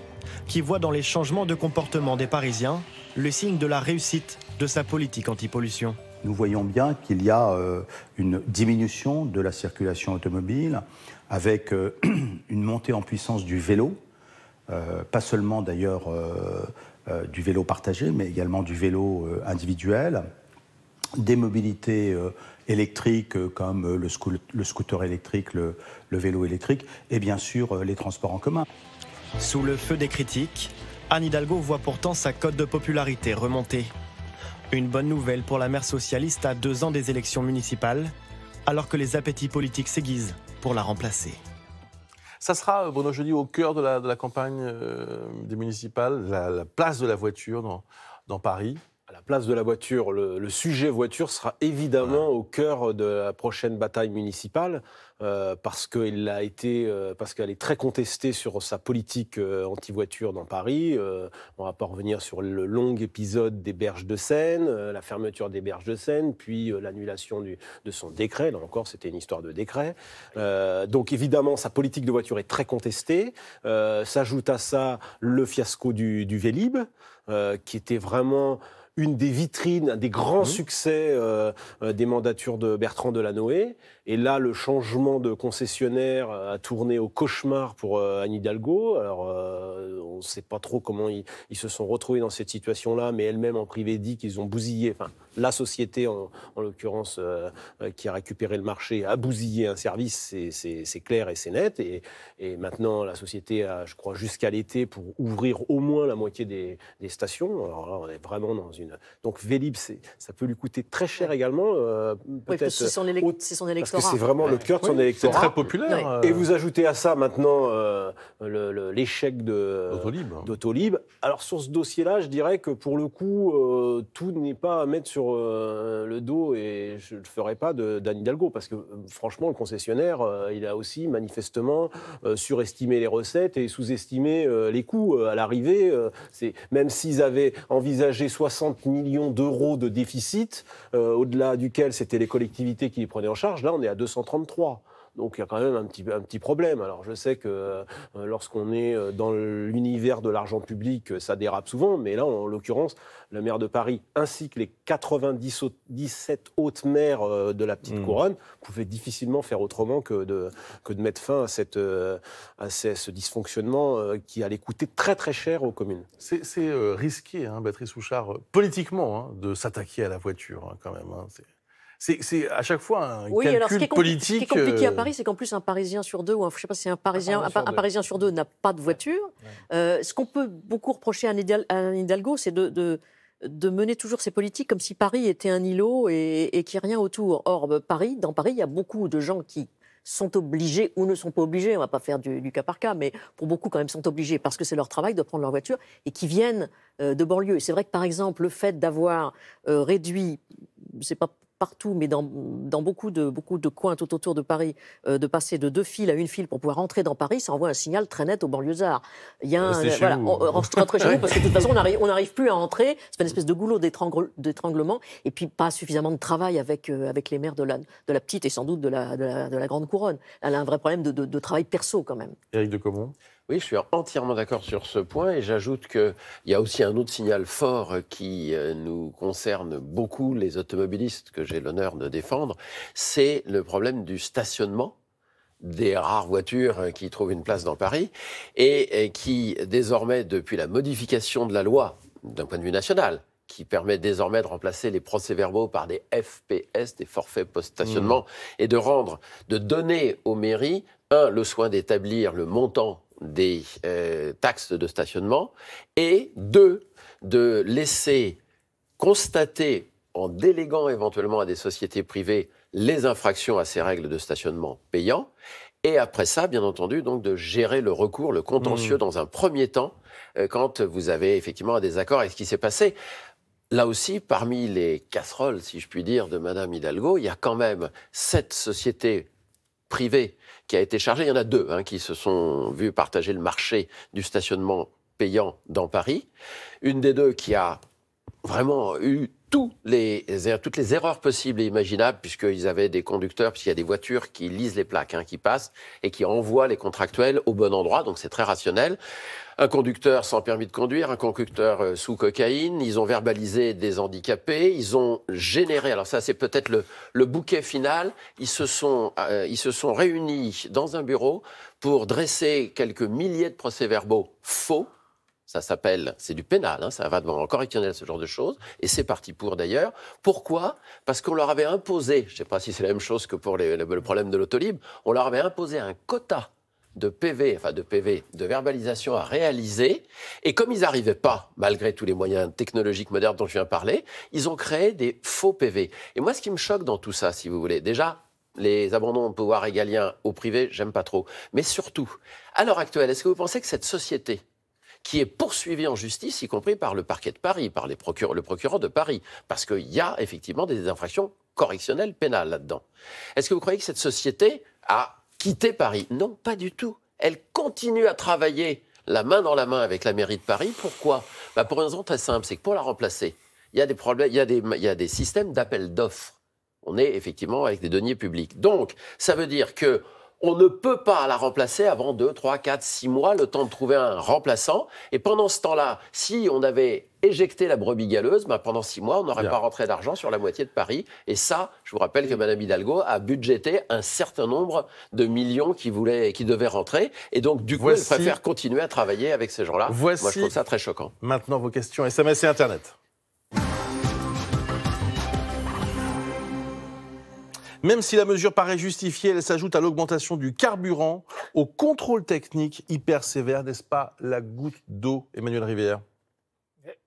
qui voit dans les changements de comportement des Parisiens le signe de la réussite de sa politique anti-pollution. Nous voyons bien qu'il y a euh, une diminution de la circulation automobile avec euh, une montée en puissance du vélo, euh, pas seulement d'ailleurs euh, euh, du vélo partagé, mais également du vélo euh, individuel, des mobilités euh, électriques euh, comme euh, le, sco le scooter électrique, le, le vélo électrique et bien sûr euh, les transports en commun. Sous le feu des critiques, Anne Hidalgo voit pourtant sa cote de popularité remonter. Une bonne nouvelle pour la maire socialiste à deux ans des élections municipales, alors que les appétits politiques s'aiguisent pour la remplacer. Ça sera, Bruno Jeudy, au cœur de la, de la campagne euh, des municipales, la, la place de la voiture dans, dans Paris. À la place de la voiture, le, le sujet voiture sera évidemment au cœur de la prochaine bataille municipale euh, parce qu'elle a été, euh, parce qu'elle est très contestée sur sa politique euh, anti-voiture dans Paris. Euh, on va pas revenir sur le long épisode des berges de Seine, euh, la fermeture des berges de Seine, puis euh, l'annulation de son décret. Là encore, c'était une histoire de décret. Euh, donc évidemment, sa politique de voiture est très contestée. Euh, s'ajoute à ça le fiasco du, du Vélib, euh, qui était vraiment une des vitrines, un des grands mmh. succès euh, euh, des mandatures de Bertrand Delanoë. Et là, le changement de concessionnaire a tourné au cauchemar pour euh, Anne Hidalgo. Alors, euh, on ne sait pas trop comment ils, ils se sont retrouvés dans cette situation-là, mais elle-même en privé dit qu'ils ont bousillé, enfin, la société en, en l'occurrence euh, euh, qui a récupéré le marché a bousillé un service, c'est clair et c'est net. Et, et maintenant, la société a, je crois, jusqu'à l'été pour ouvrir au moins la moitié des, des stations. Alors là, on est vraiment dans une... Donc Vélib, ça peut lui coûter très cher également. Euh, oui, peut-être c'est son, élect son électorat. Parce que c'est vraiment ouais. le cœur de son oui, électorat. C'est très populaire. Oui. Et vous ajoutez à ça maintenant euh, l'échec d'Autolib. Alors sur ce dossier-là, je dirais que pour le coup, euh, tout n'est pas à mettre sur euh, le dos et je ne ferai pas d'Anne Hidalgo. Parce que franchement, le concessionnaire, euh, il a aussi manifestement euh, surestimé les recettes et sous-estimé euh, les coûts à l'arrivée. Euh, même s'ils avaient envisagé soixante millions d'euros de déficit, euh, au-delà duquel c'était les collectivités qui les prenaient en charge, là on est à deux cent trente-trois. Donc il y a quand même un petit, un petit problème. Alors je sais que euh, lorsqu'on est dans l'univers de l'argent public, ça dérape souvent, mais là, en, en l'occurrence, la maire de Paris ainsi que les quatre-vingt-dix-sept hautes maires euh, de la Petite mmh. Couronne pouvaient difficilement faire autrement que de, que de mettre fin à, cette, euh, à ces, ce dysfonctionnement euh, qui allait coûter très très cher aux communes. C'est euh, risqué, hein, Béatrice Houchard, politiquement, hein, de s'attaquer à la voiture, hein, quand même. Hein, c'est... C'est à chaque fois un oui, calcul alors ce qui est politique. Ce qui est compliqué à Paris, c'est qu'en plus, un Parisien sur deux, ou un, je ne sais pas si c'est un Parisien, un, un Parisien sur deux n'a pas de voiture. Ouais. Euh, ce qu'on peut beaucoup reprocher à Anne Hidalgo, c'est de, de, de mener toujours ces politiques comme si Paris était un îlot et, et qu'il n'y a rien autour. Or, Paris, dans Paris, il y a beaucoup de gens qui sont obligés ou ne sont pas obligés, on ne va pas faire du, du cas par cas, mais pour beaucoup quand même sont obligés parce que c'est leur travail de prendre leur voiture et qui viennent euh, de banlieue. Et c'est vrai que par exemple, le fait d'avoir euh, réduit, c'est pas partout, mais dans, dans beaucoup, de, beaucoup de coins tout autour de Paris, euh, de passer de deux files à une file pour pouvoir rentrer dans Paris, ça envoie un signal très net aux banlieusards. Il y a un, euh, voilà, on, on rentre chez nous parce que de toute façon, on n'arrive plus à entrer. C'est une espèce de goulot d'étranglement et puis pas suffisamment de travail avec, euh, avec les maires de la, de la petite et sans doute de la, de la, de la grande couronne. Elle a un vrai problème de, de, de travail perso quand même. Éric de Caumont. Oui, je suis entièrement d'accord sur ce point et j'ajoute qu'il y a aussi un autre signal fort qui nous concerne beaucoup, les automobilistes que j'ai l'honneur de défendre, c'est le problème du stationnement des rares voitures qui trouvent une place dans Paris et qui désormais, depuis la modification de la loi d'un point de vue national, qui permet désormais de remplacer les procès-verbaux par des F P S, des forfaits post-stationnement, mmh. et de rendre, de donner aux mairies, un, le soin d'établir le montant des euh, taxes de stationnement, et deux, de laisser constater, en déléguant éventuellement à des sociétés privées, les infractions à ces règles de stationnement payant, et après ça, bien entendu, donc de gérer le recours, le contentieux mmh. dans un premier temps, euh, quand vous avez effectivement un désaccord avec ce qui s'est passé. Là aussi, parmi les casseroles, si je puis dire, de Madame Hidalgo, il y a quand même cette société privée qui a été chargée. Il y en a deux hein, qui se sont vus partager le marché du stationnement payant dans Paris. Une des deux qui a vraiment eu tous les, toutes les erreurs possibles et imaginables, puisqu'ils avaient des conducteurs, puisqu'il y a des voitures qui lisent les plaques, hein, qui passent et qui envoient les contractuels au bon endroit, donc c'est très rationnel. Un conducteur sans permis de conduire, un conducteur sous cocaïne, ils ont verbalisé des handicapés, ils ont généré, alors ça c'est peut-être le, le bouquet final, ils se sont, euh, ils se sont réunis dans un bureau pour dresser quelques milliers de procès-verbaux faux. Ça s'appelle, c'est du pénal, hein, ça va devant un correctionnel, ce genre de choses, et c'est parti pour d'ailleurs. Pourquoi ? Parce qu'on leur avait imposé, je ne sais pas si c'est la même chose que pour les, le, le problème de l'Autolib, on leur avait imposé un quota de P V, enfin de P V, de verbalisation à réaliser, et comme ils n'arrivaient pas, malgré tous les moyens technologiques modernes dont je viens de parler, ils ont créé des faux P V. Et moi, ce qui me choque dans tout ça, si vous voulez, déjà, les abandons de pouvoir régalien au privé, j'aime pas trop, mais surtout, à l'heure actuelle, est-ce que vous pensez que cette société qui est poursuivi en justice, y compris par le parquet de Paris, par les procure le procureur de Paris, parce qu'il y a effectivement des infractions correctionnelles pénales là-dedans. Est-ce que vous croyez que cette société a quitté Paris? Non, pas du tout. Elle continue à travailler la main dans la main avec la mairie de Paris. Pourquoi? Bah pour une raison très simple, c'est que pour la remplacer, il y a des problèmes, il y a des, il y a des systèmes d'appel d'offres. On est effectivement avec des deniers publics. Donc, ça veut dire que on ne peut pas la remplacer avant deux, trois, quatre, six mois, le temps de trouver un remplaçant. Et pendant ce temps-là, si on avait éjecté la brebis galeuse, ben pendant six mois, on n'aurait pas rentré d'argent sur la moitié de Paris. Et ça, je vous rappelle que Mme Hidalgo a budgété un certain nombre de millions qui, voulaient, qui devaient rentrer. Et donc, du coup, voici, elle préfère continuer à travailler avec ces gens-là. Moi, je trouve ça très choquant. Maintenant, vos questions S M S et Internet. Même si la mesure paraît justifiée, elle s'ajoute à l'augmentation du carburant, au contrôle technique hyper sévère, n'est-ce pas la goutte d'eau, Emmanuel Rivière?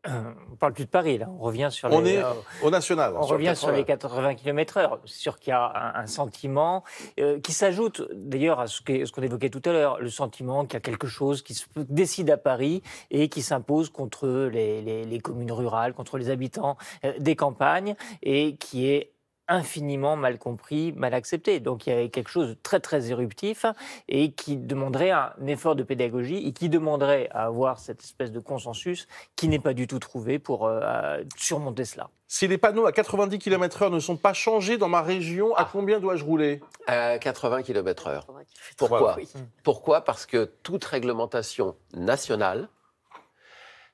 On ne parle plus de Paris, là. On revient sur les, on est euh, au national. On sur revient sur les quatre-vingts kilomètres heure. C'est sûr qu'il y a un, un sentiment euh, qui s'ajoute d'ailleurs à ce qu'on ce qu'on évoquait tout à l'heure, le sentiment qu'il y a quelque chose qui se décide à Paris et qui s'impose contre les, les, les communes rurales, contre les habitants euh, des campagnes et qui est infiniment mal compris, mal accepté. Donc il y avait quelque chose de très très éruptif et qui demanderait un effort de pédagogie et qui demanderait à avoir cette espèce de consensus qui n'est pas du tout trouvé pour euh, surmonter cela. Si les panneaux à quatre-vingt-dix kilomètres heure ne sont pas changés dans ma région, à combien dois-je rouler ? À quatre-vingts kilomètres heure. Pourquoi ? Pourquoi ? Parce que toute réglementation nationale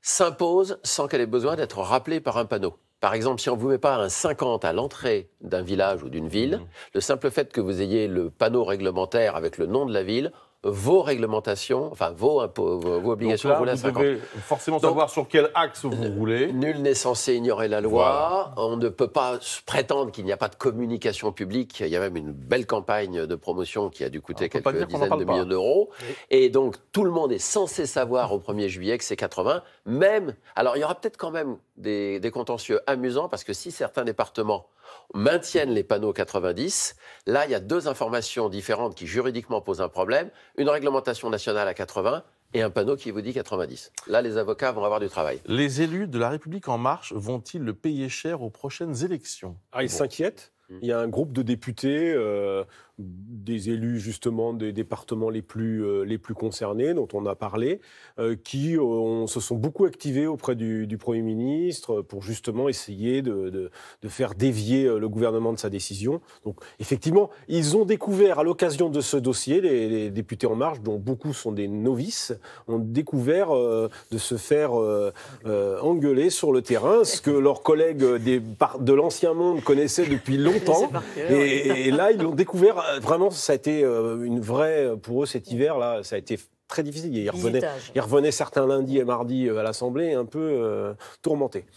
s'impose sans qu'elle ait besoin d'être rappelée par un panneau. Par exemple, si on ne vous met pas un cinquante à l'entrée d'un village ou d'une ville, mmh. le simple fait que vous ayez le panneau réglementaire avec le nom de la ville, vos réglementations, enfin vos, impôts, vos, vos obligations là, vous cinquante. Devez forcément donc, savoir sur quel axe vous roulez. Nul n'est censé ignorer la loi. Voilà. On ne peut pas prétendre qu'il n'y a pas de communication publique. Il y a même une belle campagne de promotion qui a dû coûter Alors, quelques dizaines qu de millions d'euros. Oui. Et donc tout le monde est censé savoir au premier juillet que c'est quatre-vingts. Même. Alors il y aura peut-être quand même des, des contentieux amusants parce que si certains départements maintiennent les panneaux quatre-vingt-dix. Là, il y a deux informations différentes qui juridiquement posent un problème. Une réglementation nationale à quatre-vingts et un panneau qui vous dit quatre-vingt-dix. Là, les avocats vont avoir du travail. Les élus de La République En Marche vont-ils le payer cher aux prochaines élections ? Ah, ils bon. s'inquiètent. Il y a un groupe de députés, euh, des élus justement des départements les plus, euh, les plus concernés, dont on a parlé, euh, qui ont, se sont beaucoup activés auprès du, du Premier ministre pour justement essayer de, de, de faire dévier le gouvernement de sa décision. Donc effectivement, ils ont découvert à l'occasion de ce dossier, les, les députés En Marche, dont beaucoup sont des novices, ont découvert euh, de se faire euh, euh, engueuler sur le terrain, ce que leurs collègues des, de l'ancien monde connaissaient depuis longtemps. Temps. Et, et là, ils l'ont découvert. Vraiment, ça a été une vraie... Pour eux, cet hiver-là, ça a été très difficile. Ils revenaient, ils revenaient certains lundis et mardis à l'Assemblée, un peu euh, tourmentés.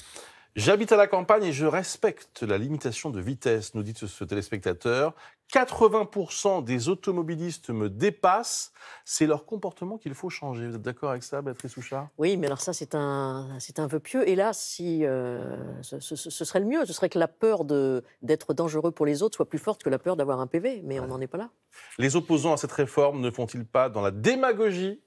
J'habite à la campagne et je respecte la limitation de vitesse, nous dit ce, ce téléspectateur. quatre-vingts pour cent des automobilistes me dépassent. C'est leur comportement qu'il faut changer. Vous êtes d'accord avec ça, Béatrice Houchard ? Oui, mais alors ça, c'est un, c'est un vœu pieux. Et là, si, euh, ce, ce, ce serait le mieux. Ce serait que la peur de, d'être dangereux pour les autres soit plus forte que la peur d'avoir un P V. Mais ouais. on n'en est pas là. Les opposants à cette réforme ne font-ils pas dans la démagogie ?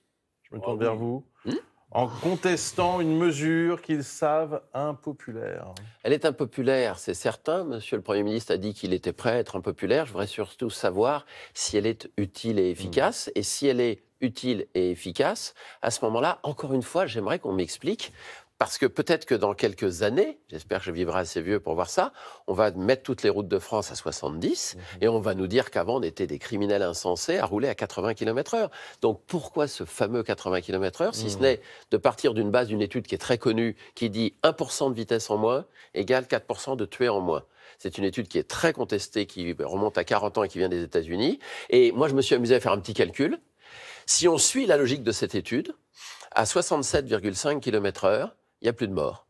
Je me tourne oh, vers oui. vous. Mmh ? En contestant une mesure qu'ils savent impopulaire. Elle est impopulaire, c'est certain. Monsieur le Premier ministre a dit qu'il était prêt à être impopulaire. Je voudrais surtout savoir si elle est utile et efficace. Mmh. Et si elle est utile et efficace, à ce moment-là, encore une fois, j'aimerais qu'on m'explique. Parce que peut-être que dans quelques années, j'espère que je vivrai assez vieux pour voir ça, on va mettre toutes les routes de France à soixante-dix et on va nous dire qu'avant on était des criminels insensés à rouler à quatre-vingts kilomètres heure. Donc pourquoi ce fameux quatre-vingts kilomètres heure, si ce n'est de partir d'une base d'une étude qui est très connue, qui dit un pour cent de vitesse en moins égale quatre pour cent de tués en moins. C'est une étude qui est très contestée, qui remonte à quarante ans et qui vient des États-Unis. Et moi je me suis amusé à faire un petit calcul. Si on suit la logique de cette étude, à soixante-sept virgule cinq kilomètres heure, il n'y a plus de morts.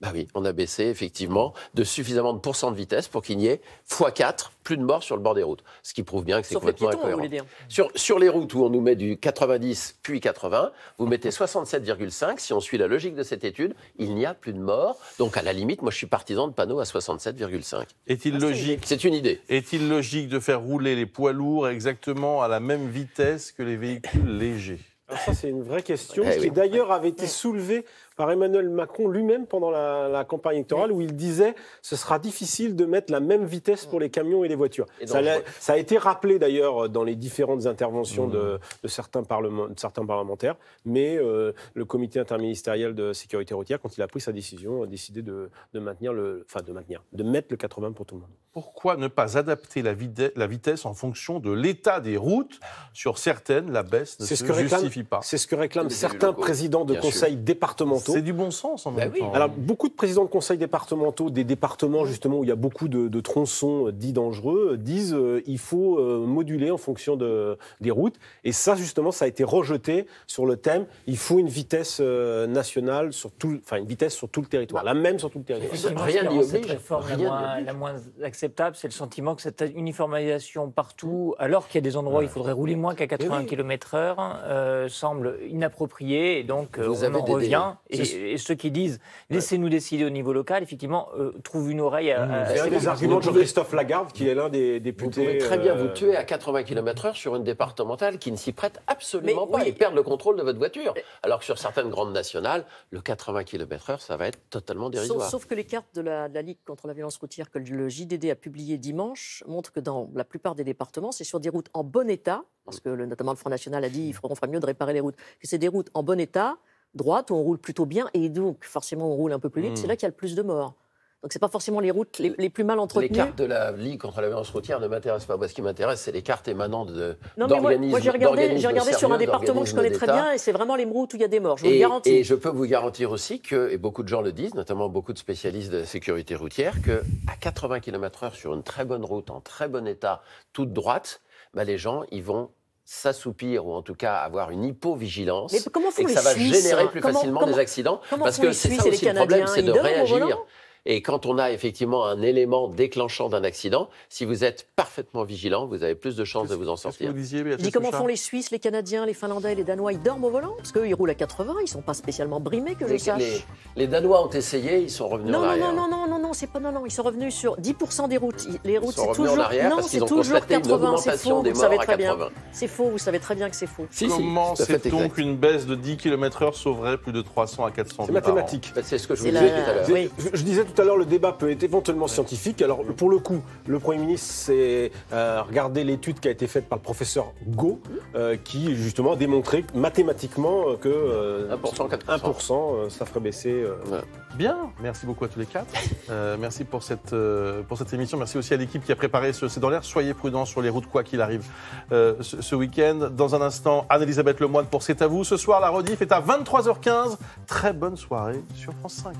Ben oui, on a baissé effectivement de suffisamment de pourcents de vitesse pour qu'il n'y ait fois quatre plus de morts sur le bord des routes. Ce qui prouve bien que c'est complètement incohérent. Sur, sur les routes où on nous met du quatre-vingt-dix puis quatre-vingts, vous mettez soixante-sept virgule cinq. Si on suit la logique de cette étude, il n'y a plus de morts. Donc à la limite, moi je suis partisan de panneaux à soixante-sept virgule cinq. Est-il logique ? C'est une idée. Est-il logique de faire rouler les poids lourds exactement à la même vitesse que les véhicules légers ? Alors ça, c'est une vraie question, eh qui oui. d'ailleurs avait été soulevée par Emmanuel Macron lui-même pendant la, la campagne électorale, où il disait « ce sera difficile de mettre la même vitesse pour les camions et les voitures ». Ça, ça a été rappelé d'ailleurs dans les différentes interventions mmh. de, de, certains parlement, de certains parlementaires, mais euh, le comité interministériel de sécurité routière, quand il a pris sa décision, a décidé de, de, maintenir le, enfin de, maintenir, de mettre le quatre-vingts pour tout le monde. Pourquoi ne pas adapter la, la vitesse en fonction de l'état des routes ? Sur certaines, la baisse ne se justifie pas. C'est ce que réclament certains présidents de conseils départementaux. C'est du bon sens en même ben temps. Oui. Alors, beaucoup de présidents de conseils départementaux, des départements justement où il y a beaucoup de, de tronçons dits dangereux, disent euh, il faut euh, moduler en fonction de, des routes. Et ça, justement, ça a été rejeté sur le thème. Il faut une vitesse euh, nationale sur tout, enfin une vitesse sur tout le territoire, la même sur tout le territoire. Rien n'y oblige. La moins acceptable, c'est le sentiment que cette uniformisation partout, alors qu'il y a des endroits où il faudrait rouler moins qu'à quatre-vingts oui. kilomètre heure, euh, semble inappropriée. Et donc, euh, on en revient. Délais. Et, et ceux qui disent « laissez-nous décider au niveau local », effectivement, euh, trouvent une oreille à... à c'est un des arguments de Jean-Christophe Lagarde, qui est l'un des députés... Vous pouvez très bien vous tuer à quatre-vingts kilomètres heure sur une départementale qui ne s'y prête absolument pas et perdre le contrôle de votre voiture. Alors que sur certaines grandes nationales, le quatre-vingts kilomètres heure, ça va être totalement dérisoire. Sauf que les cartes de la, de la Ligue contre la violence routière que le J D D a publiées dimanche montrent que dans la plupart des départements, c'est sur des routes en bon état, parce que le, notamment le Front National a dit qu'on ferait mieux de réparer les routes, que c'est des routes en bon état, droite, où on roule plutôt bien, et donc forcément on roule un peu plus vite, mmh. c'est là qu'il y a le plus de morts. Donc ce n'est pas forcément les routes les, les plus mal entretenues. Les cartes de la Ligue contre la violence routière ne m'intéressent pas. Moi, ce qui m'intéresse, c'est les cartes émanant de non, mais moi, moi j'ai regardé, j'ai regardé sur un département que je connais très bien, et c'est vraiment les routes où il y a des morts, je vous le garantis. Et je peux vous garantir aussi que, et beaucoup de gens le disent, notamment beaucoup de spécialistes de la sécurité routière, qu'à quatre-vingts kilomètres heure sur une très bonne route, en très bon état, toute droite, bah, les gens, ils vont... s'assoupir ou en tout cas avoir une hypovigilance et que ça va Suisses, générer plus comment, facilement comment, des accidents parce que c'est ça aussi le problème, c'est de réagir. Et quand on a effectivement un élément déclenchant d'un accident, si vous êtes parfaitement vigilant, vous avez plus de chances de vous en sortir. Vous disiez, Béatrice, je dis comment font les Suisses, les Canadiens, les Finlandais, les Danois, ils dorment au volant parce qu'eux, ils roulent à quatre-vingts, ils ne sont pas spécialement brimés, que je sache. Les, les Danois ont essayé, ils sont revenus non, en arrière. Non, non, non, non, non, c'est pas non, non, ils sont revenus sur dix pour cent des routes. Les routes, c'est toujours en arrière non, parce qu'ils ont constaté une augmentation des morts à quatre-vingts. C'est faux, vous savez très bien que c'est faux. Si, comment c'est donc une baisse de dix kilomètres heure sauverait plus de trois cents à quatre cents vies par an ? C'est mathématique. C'est ce que je vous disais tout à l'heure. Je disais tout à l'heure, le débat peut être éventuellement scientifique. Alors, pour le coup, le Premier ministre, c'est euh, regarder l'étude qui a été faite par le professeur Go, euh, qui, justement, a démontré mathématiquement que euh, un pour cent, quatre pour cent, un pour cent ça ferait baisser. Euh... Ouais. Bien, merci beaucoup à tous les quatre. Euh, merci pour cette, euh, pour cette émission. Merci aussi à l'équipe qui a préparé ce C'est dans l'air. Soyez prudents sur les routes, quoi qu'il arrive euh, ce, ce week-end. Dans un instant, Anne-Elisabeth Lemoine pour C'est à vous. Ce soir, la rediff est à vingt-trois heures quinze. Très bonne soirée sur France cinq.